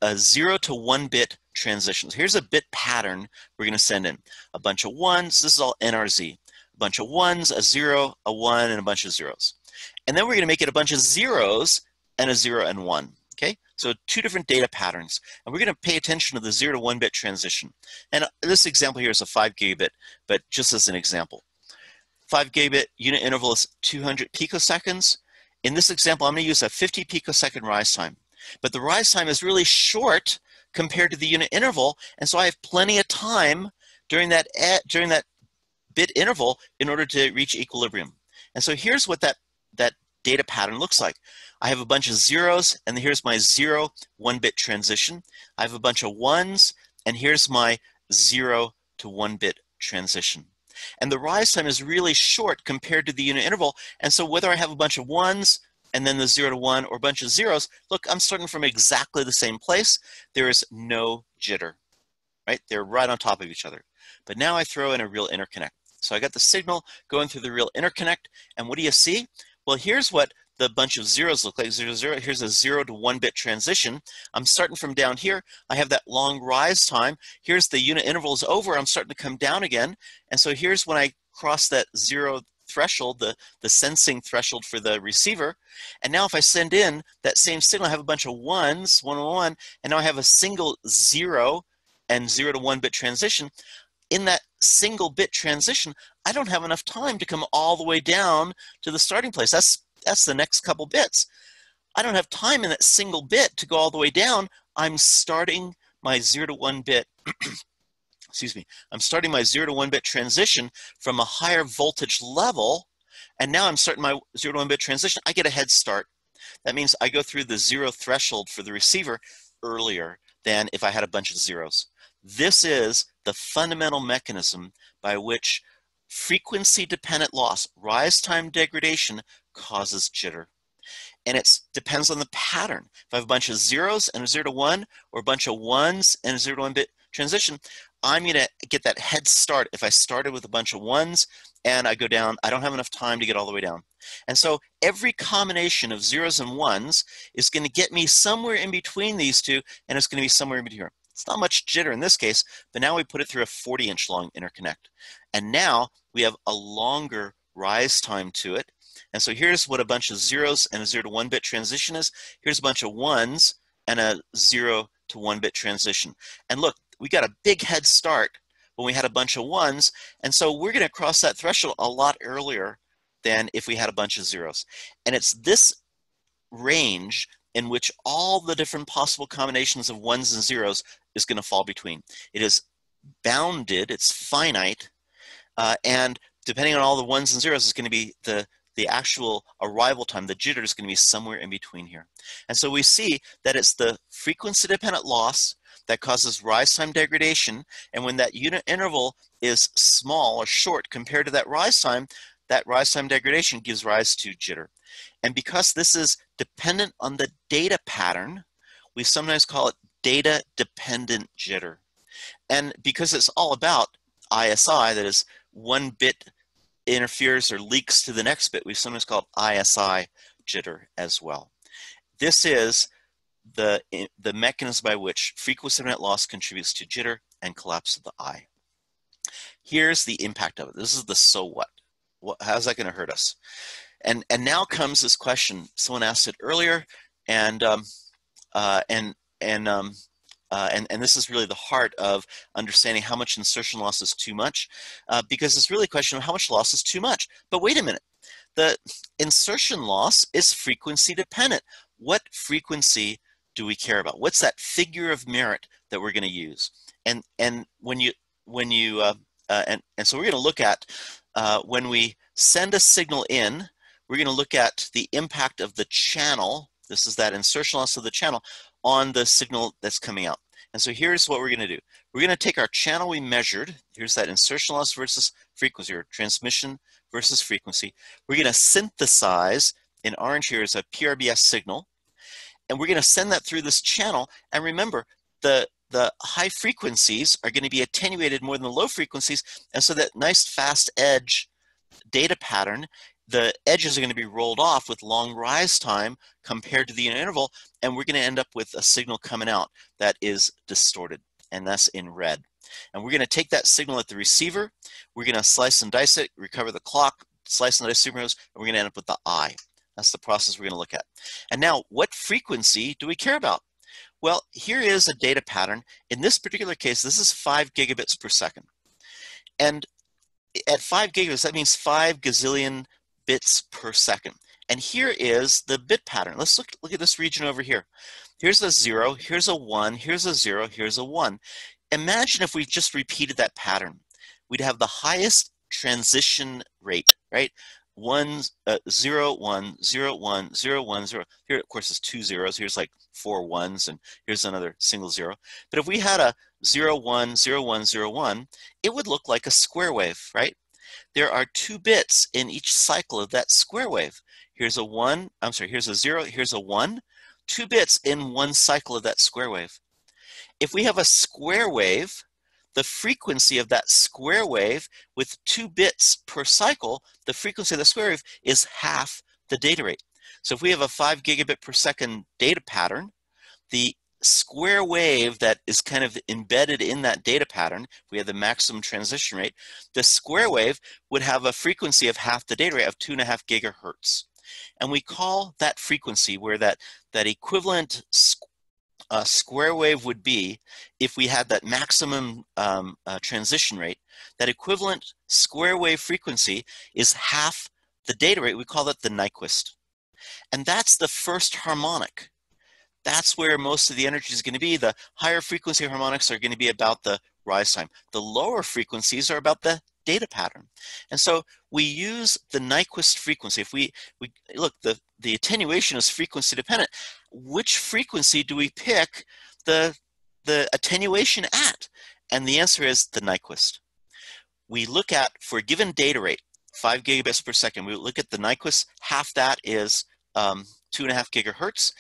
a 0 to 1 bit transitions. Here's a bit pattern we're going to send in. A bunch of ones, this is all NRZ. A bunch of ones, a zero, a one, and a bunch of zeros. And then we're going to make it a bunch of zeros and a 0 and 1. Okay, so two different data patterns. And we're going to pay attention to the 0 to 1 bit transition. And this example here is a 5 gigabit, but just as an example. 5 gigabit unit interval is 200 picoseconds. In this example, I'm going to use a 50 picosecond rise time. But the rise time is really short compared to the unit interval, and so I have plenty of time during that bit interval in order to reach equilibrium. And so here's what that data pattern looks like. I have a bunch of zeros, and here's my 0 1 bit transition. I have a bunch of ones, and here's my 0 to 1 bit transition. And the rise time is really short compared to the unit interval. And so whether I have a bunch of ones and then the 0 to 1 or a bunch of zeros, look, I'm starting from exactly the same place. There is no jitter, right? They're right on top of each other. But now I throw in a real interconnect. So I got the signal going through the real interconnect. And what do you see? Well, here's what the bunch of zeros look like. 0 to 0, here's a 0 to 1 bit transition. I'm starting from down here. I have that long rise time. Here's the unit intervals over. I'm starting to come down again. And so here's when I cross that zero threshold, the sensing threshold for the receiver. And now if I send in that same signal, I have a bunch of ones, 1 1 1, and now I have a single 0 and 0 to 1 bit transition. In that single bit transition, I don't have enough time to come all the way down to the starting place. That's the next couple bits. I don't have time in that single bit to go all the way down. I'm starting my 0 to 1 bit, excuse me, I'm starting my 0 to 1 bit transition from a higher voltage level, and now I'm starting my 0 to 1 bit transition. I get a head start. That means I go through the zero threshold for the receiver earlier than if I had a bunch of zeros. This is the fundamental mechanism by which frequency-dependent loss, rise time degradation, causes jitter. And it depends on the pattern. If I have a bunch of zeros and a 0 to 1, or a bunch of ones and a 0 to 1 bit transition, I'm going to get that head start if I started with a bunch of ones and I go down. I don't have enough time to get all the way down. And so every combination of zeros and ones is going to get me somewhere in between these two, and it's going to be somewhere in between. It's not much jitter in this case, but now we put it through a 40-inch long interconnect. And now we have a longer rise time to it. And so here's what a bunch of zeros and a 0 to 1 bit transition is. Here's a bunch of ones and a 0 to 1 bit transition. And look, we got a big head start when we had a bunch of ones. And so we're going to cross that threshold a lot earlier than if we had a bunch of zeros. And it's this range in which all the different possible combinations of ones and zeros is going to fall between. It is bounded, it's finite, and depending on all the ones and zeros is going to be the actual arrival time, the jitter is going to be somewhere in between here. And so we see that it's the frequency-dependent loss that causes rise time degradation, and when that unit interval is small or short compared to that rise time degradation gives rise to jitter. And because this is dependent on the data pattern, we sometimes call it data-dependent jitter. And because it's all about ISI, that is, one bit interferes or leaks to the next bit, we sometimes call it ISI jitter as well. This is the mechanism by which frequency-dependent loss contributes to jitter and collapse of the eye. Here's the impact of it. This is the so what. How's that going to hurt us? And now comes this question. Someone asked it earlier, and And this is really the heart of understanding how much insertion loss is too much, because it's really a question of how much loss is too much. But wait a minute, the insertion loss is frequency dependent. What frequency do we care about? What's that figure of merit that we're going to use? And so we're going to look at when we send a signal in, we're going to look at the impact of the channel. This is that insertion loss of the channel on the signal that's coming out. And so here's what we're going to do. We're going to take our channel we measured. Here's that insertion loss versus frequency, or transmission versus frequency. We're going to synthesize, in orange here is a PRBS signal, and we're going to send that through this channel. And remember, the high frequencies are going to be attenuated more than the low frequencies, and so that nice fast edge data pattern, the edges are going to be rolled off with long rise time compared to the interval, and we're going to end up with a signal coming out that is distorted, and that's in red. And we're going to take that signal at the receiver, we're going to slice and dice it, recover the clock, slice and dice superheroes, and we're going to end up with the I. That's the process we're going to look at. And now, what frequency do we care about? Well, here is a data pattern. In this particular case, this is 5 gigabits per second. And at 5 gigabits, that means 5 gazillion bits per second. And here is the bit pattern. Let's look at this region over here. Here's a 0, here's a 1, here's a 0, here's a 1. Imagine if we just repeated that pattern. We'd have the highest transition rate, right? 1 0 1 0 1 0 1 0 here, of course, is 2 zeros. Here's like 4 ones, and here's another single 0. But if we had a 0 1 0 1 0 1, it would look like a square wave, right? There are 2 bits in each cycle of that square wave. Here's a 1, I'm sorry, here's a 0, here's a 1, 2 bits in one cycle of that square wave. If we have a square wave, the frequency of that square wave with 2 bits per cycle, the frequency of the square wave is half the data rate. So if we have a 5 gigabit per second data pattern, the square wave that is kind of embedded in that data pattern, we have the maximum transition rate, the square wave would have a frequency of half the data rate of 2.5 gigahertz. And we call that frequency, where that equivalent square wave would be if we had that maximum transition rate, that equivalent square wave frequency is half the data rate. We call that the Nyquist. And that's the first harmonic. That's where most of the energy is going to be. The higher frequency harmonics are going to be about the rise time. The lower frequencies are about the data pattern. And so we use the Nyquist frequency. If we look, the attenuation is frequency dependent. Which frequency do we pick the attenuation at? And the answer is the Nyquist. We look at, for a given data rate, 5 gigabits per second, we look at the Nyquist. Half that is 2.5 gigahertz.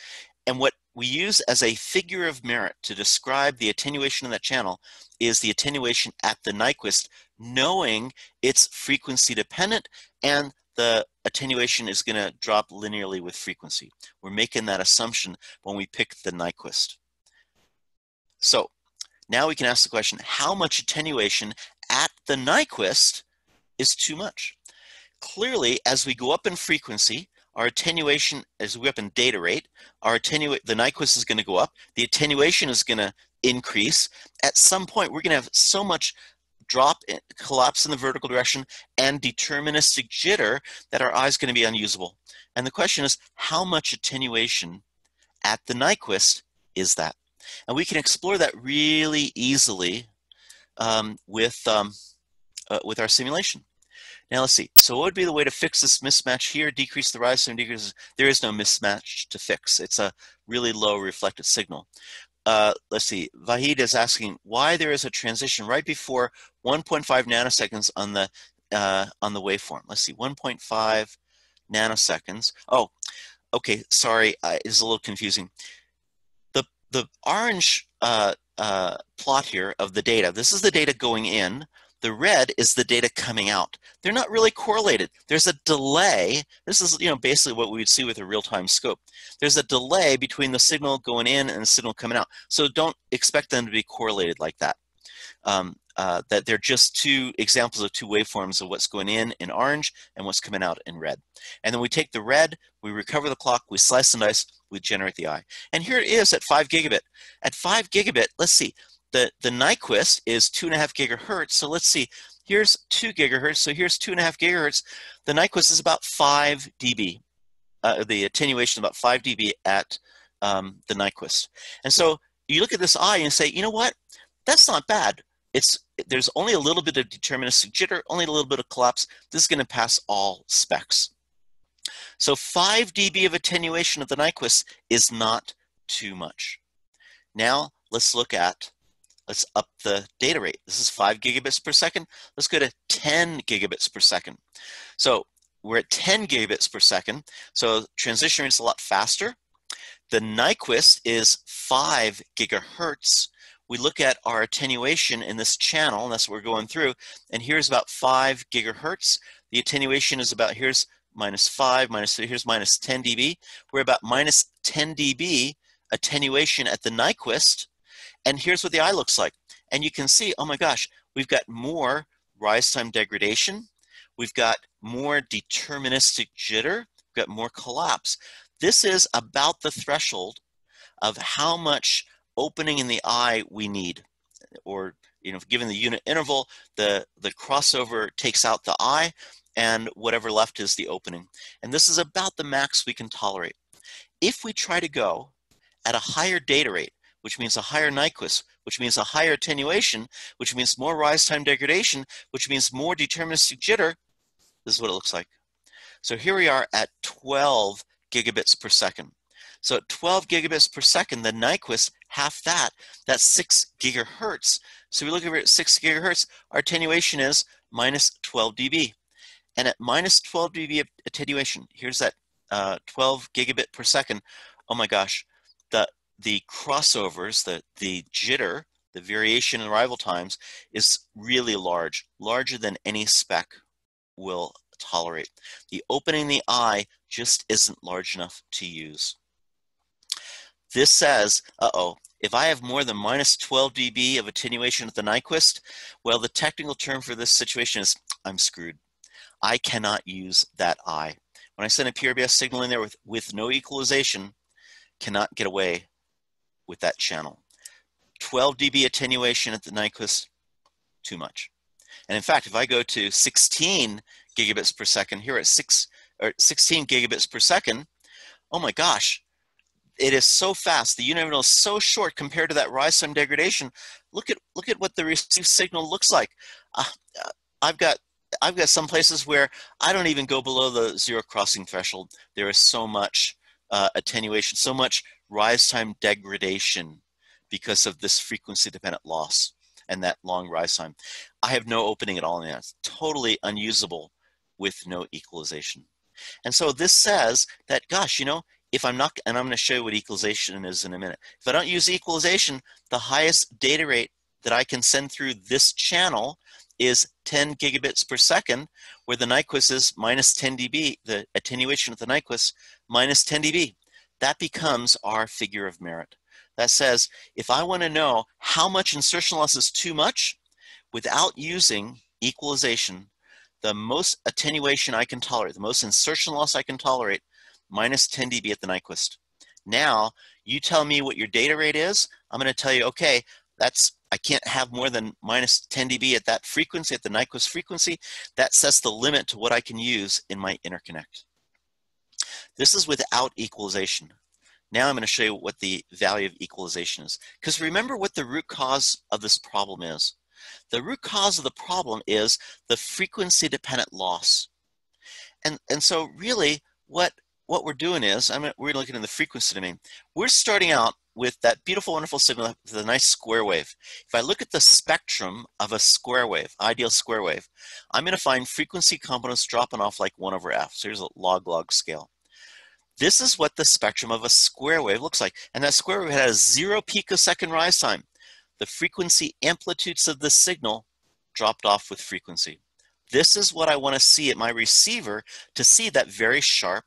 And what we use as a figure of merit to describe the attenuation in that channel is the attenuation at the Nyquist, knowing it's frequency dependent, and the attenuation is going to drop linearly with frequency. We're making that assumption when we pick the Nyquist. So now we can ask the question, how much attenuation at the Nyquist is too much? Clearly, as we go up in frequency, our attenuation, as we go up in data rate, the Nyquist is going to go up, the attenuation is going to increase. At some point, we're going to have so much collapse in the vertical direction and deterministic jitter that our eye is going to be unusable. And the question is, how much attenuation at the Nyquist is that? And we can explore that really easily with our simulation. Now let's see, so what would be the way to fix this mismatch here? Decrease the rise time, decrease. There is no mismatch to fix. It's a really low reflected signal. Let's see, Vahid is asking why there is a transition right before 1.5 nanoseconds on the waveform. Let's see, 1.5 nanoseconds. Oh, okay, sorry, it's a little confusing. The orange plot here of the data, this is the data going in. The red is the data coming out. They're not really correlated. There's a delay. This is, you know, basically what we would see with a real-time scope. There's a delay between the signal going in and the signal coming out. So don't expect them to be correlated like that. that they're just two examples of two waveforms of what's going in orange and what's coming out in red. And then we take the red, we recover the clock, we slice and dice, we generate the eye. And here it is at 5 gigabit. At 5 gigabit, let's see, the Nyquist is 2.5 gigahertz. So let's see, here's 2 gigahertz. So here's 2.5 gigahertz. The Nyquist is about 5 dB. The attenuation is about 5 dB at the Nyquist. And so you look at this eye and say, you know what? That's not bad. There's only a little bit of deterministic jitter, only a little bit of collapse. This is going to pass all specs. So 5 dB of attenuation of the Nyquist is not too much. Now let's up the data rate. This is 5 gigabits per second. Let's go to 10 gigabits per second. So we're at 10 gigabits per second. So transition rate's a lot faster. The Nyquist is 5 gigahertz. We look at our attenuation in this channel, and that's what we're going through, and here's about 5 gigahertz. The attenuation is about, here's minus 5, minus 3, here's minus 10 dB. We're about minus 10 dB attenuation at the Nyquist, and here's what the eye looks like. And you can see, oh my gosh, we've got more rise time degradation, we've got more deterministic jitter, we've got more collapse. This is about the threshold of how much opening in the eye we need, or given the unit interval, the crossover takes out the eye and whatever left is the opening. And this is about the max we can tolerate. If we try to go at a higher data rate, which means a higher Nyquist, which means a higher attenuation, which means more rise time degradation, which means more deterministic jitter, this is what it looks like. So here we are at 12 gigabits per second. So at 12 gigabits per second, the Nyquist, half that, that's 6 gigahertz. So we look over at 6 gigahertz, our attenuation is minus 12 dB. And at minus 12 dB of attenuation, here's that 12 gigabit per second. Oh my gosh, the crossovers, the jitter, the variation in arrival times is really large, larger than any spec will tolerate. The opening in the eye just isn't large enough to use. This says, uh-oh, if I have more than minus 12 dB of attenuation at the Nyquist, well, the technical term for this situation is I'm screwed. I cannot use that eye. When I send a PRBS signal in there with no equalization, cannot get away with that channel. 12 dB attenuation at the Nyquist, too much. And in fact, if I go to 16 gigabits per second, here at 16 gigabits per second, oh my gosh, it is so fast. The unit interval is so short compared to that rise time degradation. Look at what the received signal looks like. I've got some places where I don't even go below the zero crossing threshold. There is so much attenuation, so much rise time degradation because of this frequency dependent loss and that long rise time. I have no opening at all in that. It's totally unusable with no equalization. And so this says that, gosh, if I'm not, and I'm going to show you what equalization is in a minute. If I don't use equalization, the highest data rate that I can send through this channel is 10 gigabits per second, where the Nyquist is minus 10 dB, the attenuation of the Nyquist, minus 10 dB. That becomes our figure of merit. That says, if I want to know how much insertion loss is too much, without using equalization, the most attenuation I can tolerate, the most insertion loss I can tolerate, minus 10 dB at the Nyquist. Now, you tell me what your data rate is. I'm going to tell you, okay, I can't have more than minus 10 dB at that frequency, at the Nyquist frequency. That sets the limit to what I can use in my interconnect. This is without equalization. Now I'm going to show you what the value of equalization is. Because remember what the root cause of this problem is. The root cause of the problem is the frequency-dependent loss. And so really, what we're doing is, we're looking in the frequency domain. We're starting out with that beautiful, wonderful signal, the nice square wave. If I look at the spectrum of a square wave, ideal square wave, I'm going to find frequency components dropping off like 1 over f. So here's a log-log scale. This is what the spectrum of a square wave looks like. And that square wave had a 0 picosecond rise time. The frequency amplitudes of the signal dropped off with frequency. This is what I want to see at my receiver to see that very sharp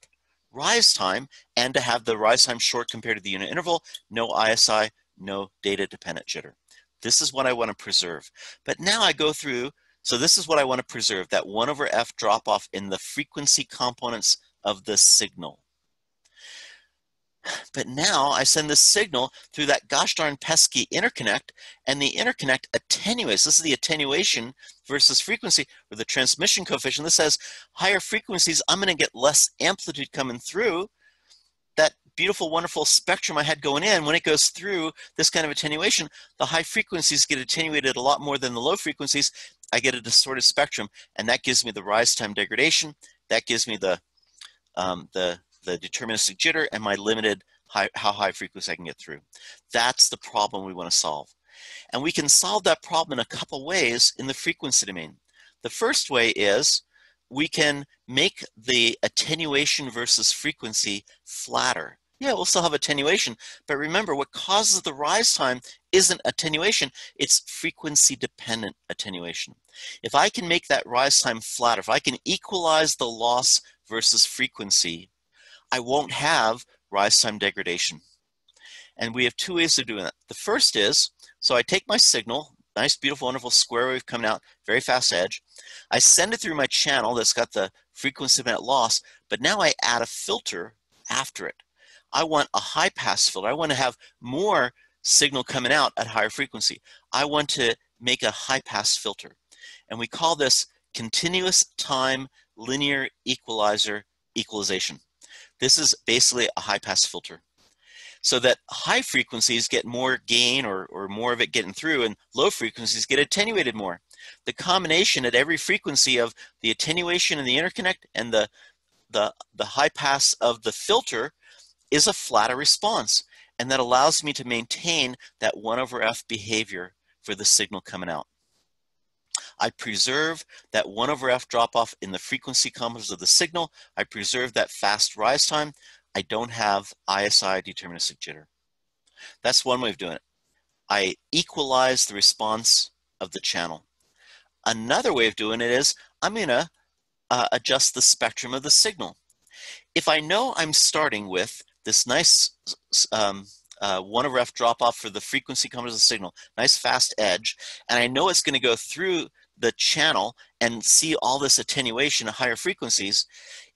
rise time and to have the rise time short compared to the unit interval, no ISI, no data dependent jitter. This is what I want to preserve. But now I go through, so this is what I want to preserve, that 1 over F drop off in the frequency components of the signal. But now I send the signal through that gosh darn pesky interconnect, and the interconnect attenuates. This is the attenuation versus frequency with the transmission coefficient. This says higher frequencies, I'm going to get less amplitude coming through. That beautiful, wonderful spectrum I had going in, when it goes through this kind of attenuation, the high frequencies get attenuated a lot more than the low frequencies. I get a distorted spectrum, and that gives me the rise time degradation. That gives me the deterministic jitter and my limited how high frequency I can get through. That's the problem we want to solve. And we can solve that problem in a couple ways in the frequency domain. The first way is we can make the attenuation versus frequency flatter. Yeah, we'll still have attenuation, but remember what causes the rise time isn't attenuation, it's frequency dependent attenuation. If I can make that rise time flatter, if I can equalize the loss versus frequency, I won't have rise time degradation. And we have two ways of doing that. The first is, so I take my signal, nice, beautiful, wonderful square wave coming out, very fast edge. I send it through my channel that's got the frequency dependent loss, but now I add a filter after it. I want a high pass filter. I want to have more signal coming out at higher frequency. I want to make a high pass filter. And we call this continuous time linear equalization. This is basically a high pass filter, so that high frequencies get more gain or more of it getting through, and low frequencies get attenuated more. The combination at every frequency of the attenuation and the interconnect and the high pass of the filter is a flatter response, and that allows me to maintain that 1 over F behavior for the signal coming out. I preserve that 1 over F drop-off in the frequency components of the signal. I preserve that fast rise time. I don't have ISI deterministic jitter. That's one way of doing it. I equalize the response of the channel. Another way of doing it is I'm going to adjust the spectrum of the signal. If I know I'm starting with this nice 1 over F drop-off for the frequency components of the signal, nice fast edge, and I know it's going to go through the channel and see all this attenuation at higher frequencies,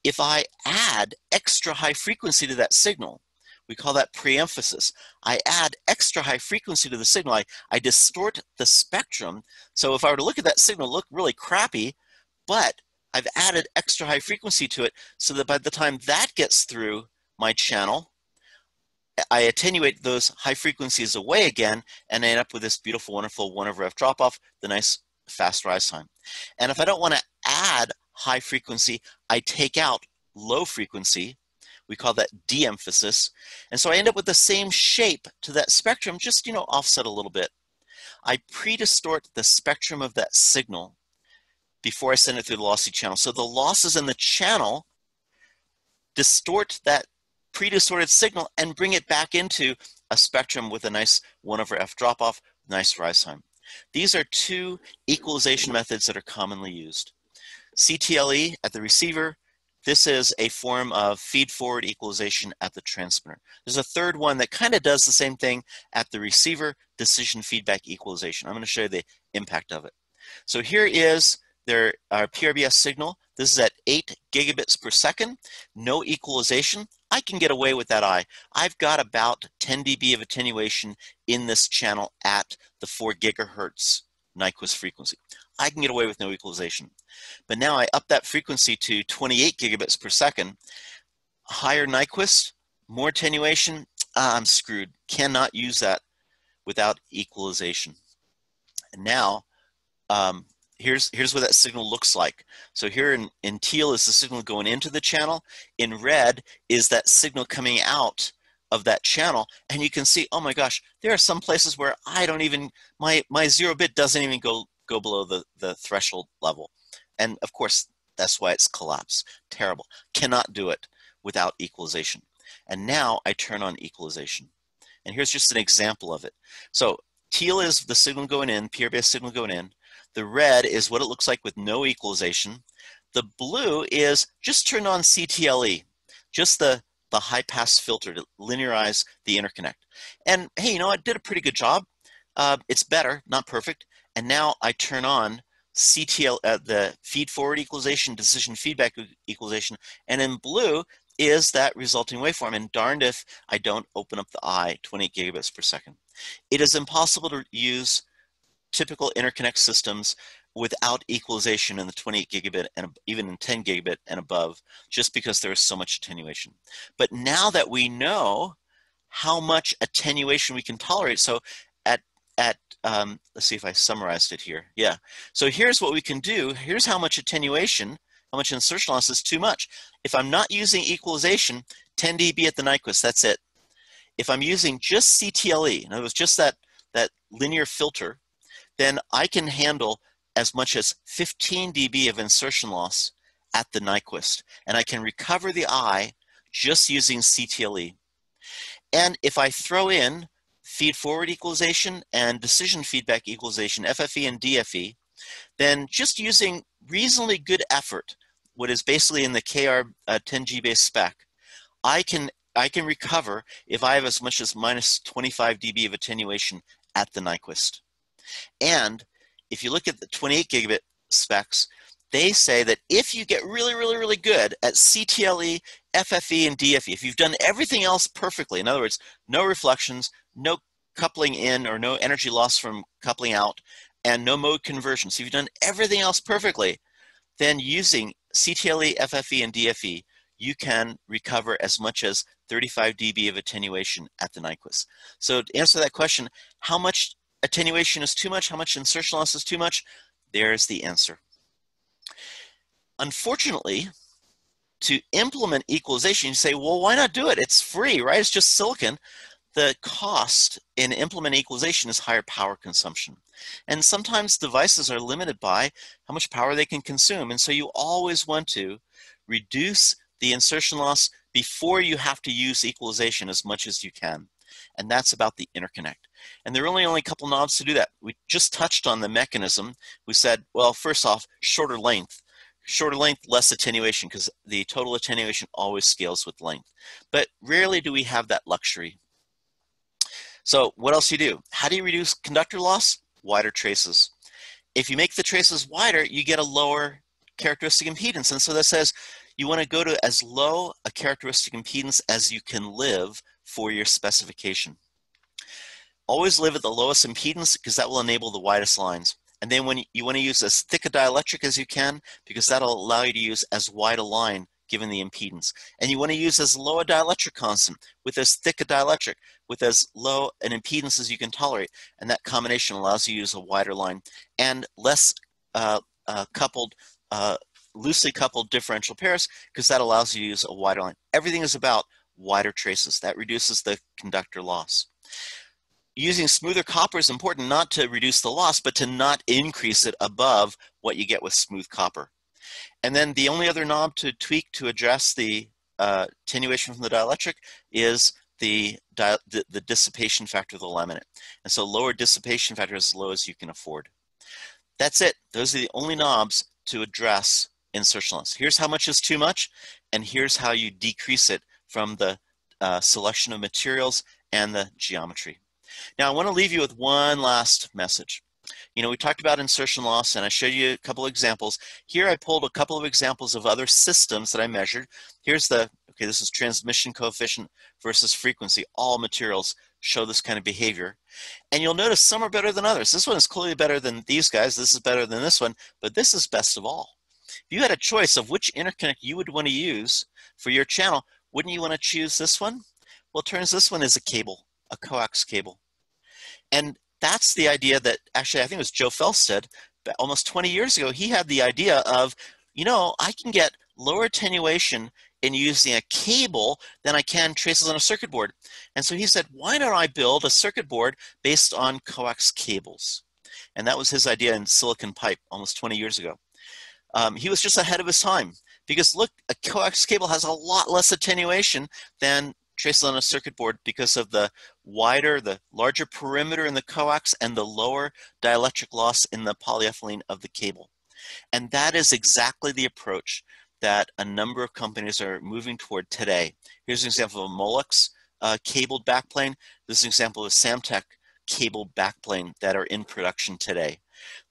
if I add extra high frequency to that signal, we call that preemphasis. I add extra high frequency to the signal. I distort the spectrum. So if I were to look at that signal, look really crappy, but I've added extra high frequency to it so that by the time that gets through my channel, I attenuate those high frequencies away again and end up with this beautiful, wonderful 1 over F drop-off, the nice fast rise time. And if I don't want to add high frequency, I take out low frequency. We call that de-emphasis. And so I end up with the same shape to that spectrum, just, you know, offset a little bit. I pre-distort the spectrum of that signal before I send it through the lossy channel. So the losses in the channel distort that pre-distorted signal and bring it back into a spectrum with a nice 1 over F drop-off, nice rise time. These are two equalization methods that are commonly used. CTLE at the receiver. This is a form of feed-forward equalization at the transmitter. There's a third one that kind of does the same thing at the receiver, decision feedback equalization. I'm going to show you the impact of it. So here is their PRBS signal. This is at 8 gigabits per second, no equalization. I can get away with that eye. I've got about 10 dB of attenuation in this channel at the 4 gigahertz Nyquist frequency. I can get away with no equalization. But now I up that frequency to 28 gigabits per second, higher Nyquist, more attenuation, I'm screwed. Cannot use that without equalization. And now, here's what that signal looks like. So here in teal is the signal going into the channel. In red is that signal coming out of that channel. And you can see, oh my gosh, there are some places where I don't even, my zero bit doesn't even go below the threshold level. And of course, that's why it's collapsed. Terrible. Cannot do it without equalization. And now I turn on equalization. And here's just an example of it. So teal is the signal going in, PRBS signal going in. The red is what it looks like with no equalization. The blue is just turned on CTLE, just the high pass filter to linearize the interconnect. And hey, you know, I did a pretty good job. It's better, not perfect. And now I turn on CTL, the feed forward equalization, decision feedback equalization, and in blue is that resulting waveform, and darned if I don't open up the eye 28 gigabits per second. It is impossible to use typical interconnect systems without equalization in the 28 gigabit and even in 10 gigabit and above, just because there is so much attenuation. But now that we know how much attenuation we can tolerate, so at let's see if I summarized it here. Yeah, so here's what we can do. Here's how much attenuation, how much insertion loss is too much. If I'm not using equalization, 10 dB at the Nyquist, that's it. If I'm using just CTLE, in other words, just that linear filter, then I can handle as much as 15 dB of insertion loss at the Nyquist, and I can recover the eye just using CTLE. And if I throw in feed forward equalization and decision feedback equalization, FFE and DFE, then just using reasonably good effort, what is basically in the KR10G base spec, I can recover if I have as much as minus 25 dB of attenuation at the Nyquist. And if you look at the 28 gigabit specs, they say that if you get really, really, really good at CTLE, FFE, and DFE, if you've done everything else perfectly, in other words, no reflections, no coupling in or no energy loss from coupling out, and no mode conversion, so if you've done everything else perfectly, then using CTLE, FFE, and DFE, you can recover as much as 35 dB of attenuation at the Nyquist. So to answer that question, how much attenuation is too much? How much insertion loss is too much? There's the answer. Unfortunately, to implement equalization, you say, well, why not do it? It's free, right? It's just silicon. The cost in implementing equalization is higher power consumption. And sometimes devices are limited by how much power they can consume. And so you always want to reduce the insertion loss before you have to use equalization as much as you can. And that's about the interconnect. And there are only a couple knobs to do that. We just touched on the mechanism. We said, well, first off, shorter length. Shorter length, less attenuation, because the total attenuation always scales with length. But rarely do we have that luxury. So what else do you do? How do you reduce conductor loss? Wider traces. If you make the traces wider, you get a lower characteristic impedance. And so that says you want to go to as low a characteristic impedance as you can live for your specification. Always live at the lowest impedance because that will enable the widest lines. And then when you want to use as thick a dielectric as you can because that'll allow you to use as wide a line given the impedance. And you want to use as low a dielectric constant with as thick a dielectric with as low an impedance as you can tolerate. And that combination allows you to use a wider line and less loosely coupled differential pairs because that allows you to use a wider line. Everything is about wider traces. That reduces the conductor loss. Using smoother copper is important not to reduce the loss, but to not increase it above what you get with smooth copper. And then the only other knob to tweak to address the attenuation from the dielectric is the dissipation factor of the laminate. And so lower dissipation factor as low as you can afford. That's it. Those are the only knobs to address insertion loss. Here's how much is too much, and here's how you decrease it from the selection of materials and the geometry. Now I want to leave you with one last message. You know, we talked about insertion loss and I showed you a couple of examples. Here I pulled a couple of examples of other systems that I measured. Here's the, okay, this is transmission coefficient versus frequency. All materials show this kind of behavior. And you'll notice some are better than others. This one is clearly better than these guys. This is better than this one, but this is best of all. If you had a choice of which interconnect you would want to use for your channel, wouldn't you want to choose this one? Well, it turns this one is a cable, a coax cable. And that's the idea that, actually, I think it was Joe Felstead, almost 20 years ago, he had the idea of, you know, I can get lower attenuation in using a cable than I can traces on a circuit board. And so he said, why don't I build a circuit board based on coax cables? And that was his idea in Silicon Pipe almost 20 years ago. He was just ahead of his time because, look, a coax cable has a lot less attenuation than traces on a circuit board because of the wider, the larger perimeter in the coax and the lower dielectric loss in the polyethylene of the cable. And that is exactly the approach that a number of companies are moving toward today. Here's an example of a Molex cabled backplane. This is an example of a Samtec cable backplane that are in production today.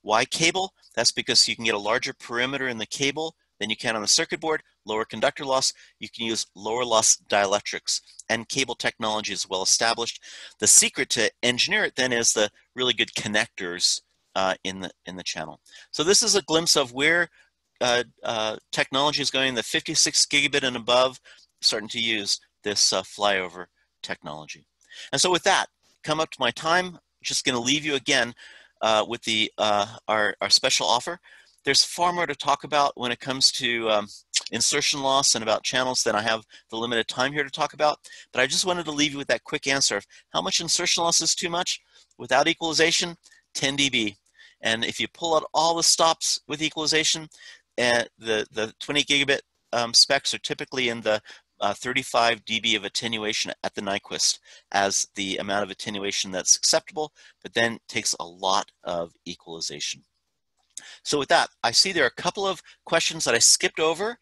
Why cable? That's because you can get a larger perimeter in the cable than you can on the circuit board, lower conductor loss, you can use lower loss dielectrics, and cable technology is well established. The secret to engineer it then is the really good connectors in the channel. So this is a glimpse of where technology is going, the 56 gigabit and above, starting to use this flyover technology. And so with that, come up to my time, just gonna leave you again with the our special offer. There's far more to talk about when it comes to insertion loss and about channels than I have the limited time here to talk about, but I just wanted to leave you with that quick answer of how much insertion loss is too much without equalization, 10 dB. And if you pull out all the stops with equalization, the 20 gigabit specs are typically in the 35 dB of attenuation at the Nyquist as the amount of attenuation that's acceptable, but then takes a lot of equalization. So with that, I see there are a couple of questions that I skipped over.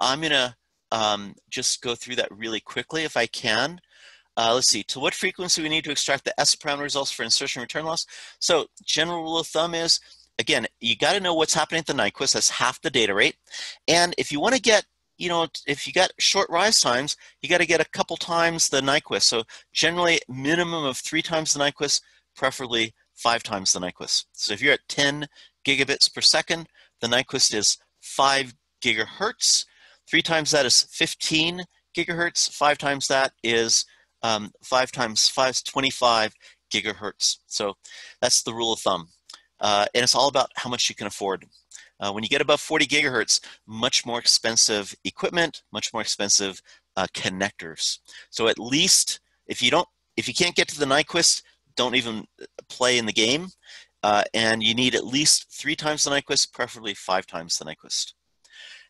I'm going to just go through that really quickly if I can. Let's see, to what frequency we need to extract the S-parameter results for insertion return loss? So general rule of thumb is, again, you got to know what's happening at the Nyquist. That's half the data rate. And if you want to get, you know, if you got short rise times, you got to get a couple times the Nyquist. So generally minimum of 3 times the Nyquist, preferably 5 times the Nyquist. So if you're at 10 gigabits per second, the Nyquist is 5 gigahertz. 3 times that is 15 gigahertz. 5 times that is 5 times 5 is 25 gigahertz. So that's the rule of thumb. And it's all about how much you can afford. When you get above 40 gigahertz, much more expensive equipment, much more expensive connectors. So at least if you can't get to the Nyquist, don't even play in the game. And you need at least 3 times the Nyquist, preferably 5 times the Nyquist.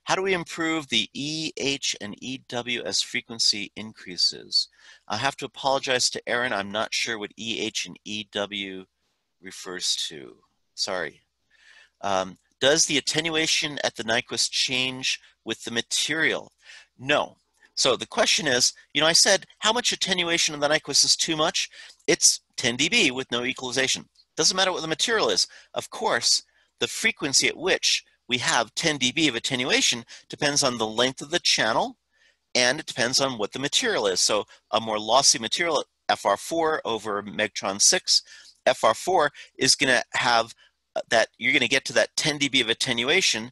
How do we improve the E, H, and EW as frequency increases? I have to apologize to Aaron. I'm not sure what E, H, and EW refers to. Sorry. Does the attenuation at the Nyquist change with the material? No. So the question is, you know, I said how much attenuation of the Nyquist is too much? It's 10 dB with no equalization. Doesn't matter what the material is. Of course, the frequency at which we have 10 dB of attenuation depends on the length of the channel, and it depends on what the material is. So a more lossy material, FR4 over Megtron 6, FR4 is going to have that, you're going to get to that 10 dB of attenuation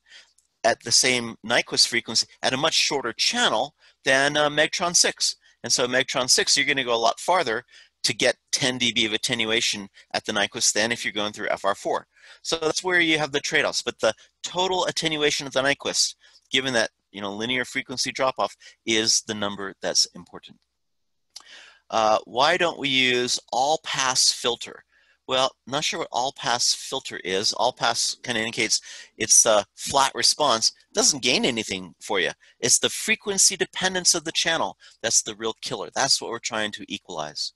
at the same Nyquist frequency at a much shorter channel than Megtron 6. And so Megtron 6, you're going to go a lot farther to get 10 dB of attenuation at the Nyquist than if you're going through FR4. So that's where you have the trade-offs, but the total attenuation of the Nyquist, given that, you know, linear frequency drop-off, is the number that's important. Why don't we use all-pass filter? Well, not sure what all-pass filter is. All-pass kind of indicates it's the flat response. It doesn't gain anything for you. It's the frequency dependence of the channel. That's the real killer. That's what we're trying to equalize.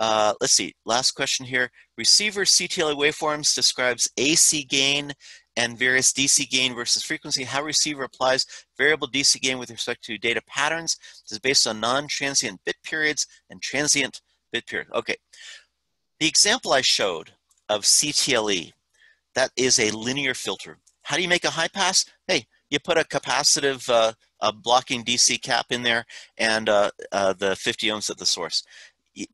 Let's see, last question here. Receiver CTLE waveforms describes AC gain and various DC gain versus frequency. How receiver applies variable DC gain with respect to data patterns. This is based on non-transient bit periods and transient bit periods. Okay, the example I showed of CTLE, that is a linear filter. How do you make a high pass? Hey, you put a capacitive blocking DC cap in there and the 50 ohms at the source.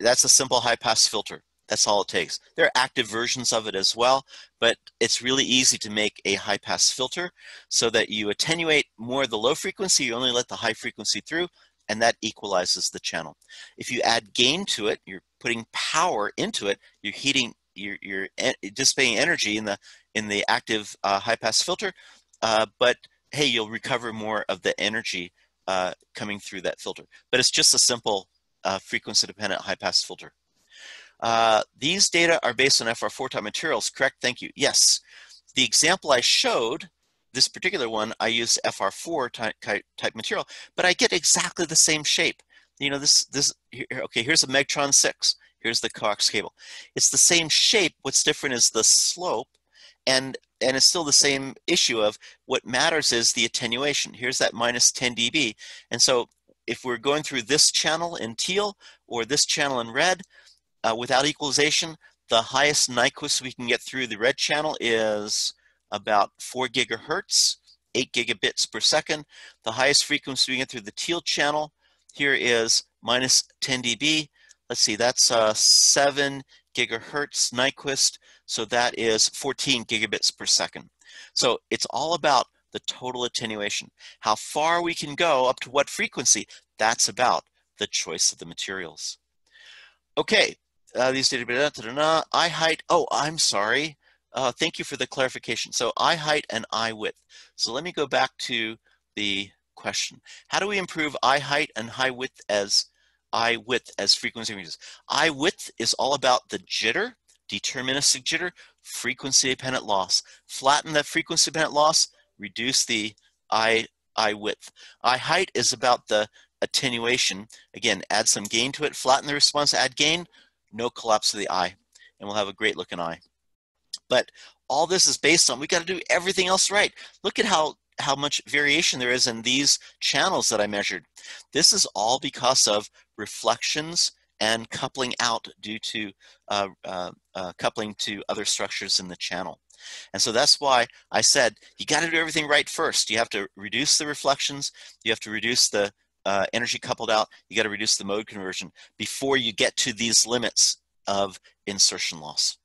That's a simple high-pass filter. That's all it takes. There are active versions of it as well, but it's really easy to make a high-pass filter so that you attenuate more of the low frequency, you only let the high frequency through, and that equalizes the channel. If you add gain to it, you're putting power into it, you're heating, you're dissipating energy in the active high-pass filter, but hey, you'll recover more of the energy coming through that filter. But it's just a simple frequency-dependent high-pass filter. These data are based on FR4 type materials, correct? Thank you. Yes. The example I showed, this particular one, I used FR4 type material, but I get exactly the same shape. You know, this here, okay, here's a Megtron 6. Here's the coax cable. It's the same shape. What's different is the slope, and it's still the same issue of what matters is the attenuation. Here's that minus 10 dB, and so if we're going through this channel in teal or this channel in red without equalization, The highest Nyquist we can get through the red channel is about 4 gigahertz, 8 gigabits per second. The highest frequency we get through the teal channel here is minus 10 dB. Let's see, that's 7 gigahertz Nyquist, so that is 14 gigabits per second. So it's all about the total attenuation. How far we can go, up to what frequency, that's about the choice of the materials. Okay, these data, eye height, oh, I'm sorry. Thank you for the clarification. So eye height and eye width. So let me go back to the question. How do we improve eye height and eye width as frequency ranges? Eye width is all about the jitter, deterministic jitter, frequency dependent loss. Flatten that frequency dependent loss, reduce the eye width. Eye height is about the attenuation. Again, add some gain to it, flatten the response, add gain, no collapse of the eye, and we'll have a great looking eye. But all this is based on, we got to do everything else right. Look at how much variation there is in these channels that I measured. This is all because of reflections and coupling out due to coupling to other structures in the channel. And so that's why I said, you got to do everything right first. You have to reduce the reflections. You have to reduce the energy coupled out. You got to reduce the mode conversion before you get to these limits of insertion loss.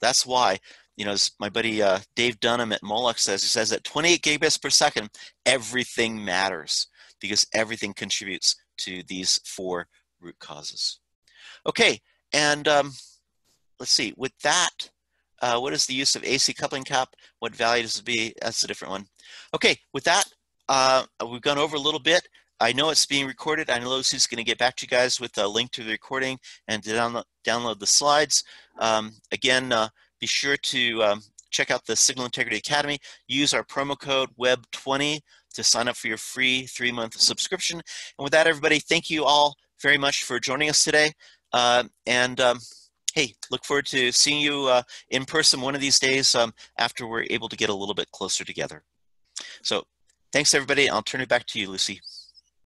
That's why, you know, as my buddy Dave Dunham at Molex says, he says that 28 gigabits per second, everything matters because everything contributes to these 4 root causes. Okay, and let's see, with that, what is the use of AC coupling cap? What value does it be? That's a different one. Okay, with that, we've gone over a little bit. I know it's being recorded. I know Lucy's going to get back to you guys with a link to the recording and to download the slides. Again, be sure to check out the Signal Integrity Academy. Use our promo code WEB20 to sign up for your free 3-month subscription. And with that, everybody, thank you all very much for joining us today. Hey, look forward to seeing you in person one of these days after we're able to get a little bit closer together. So thanks, everybody. I'll turn it back to you, Lucy.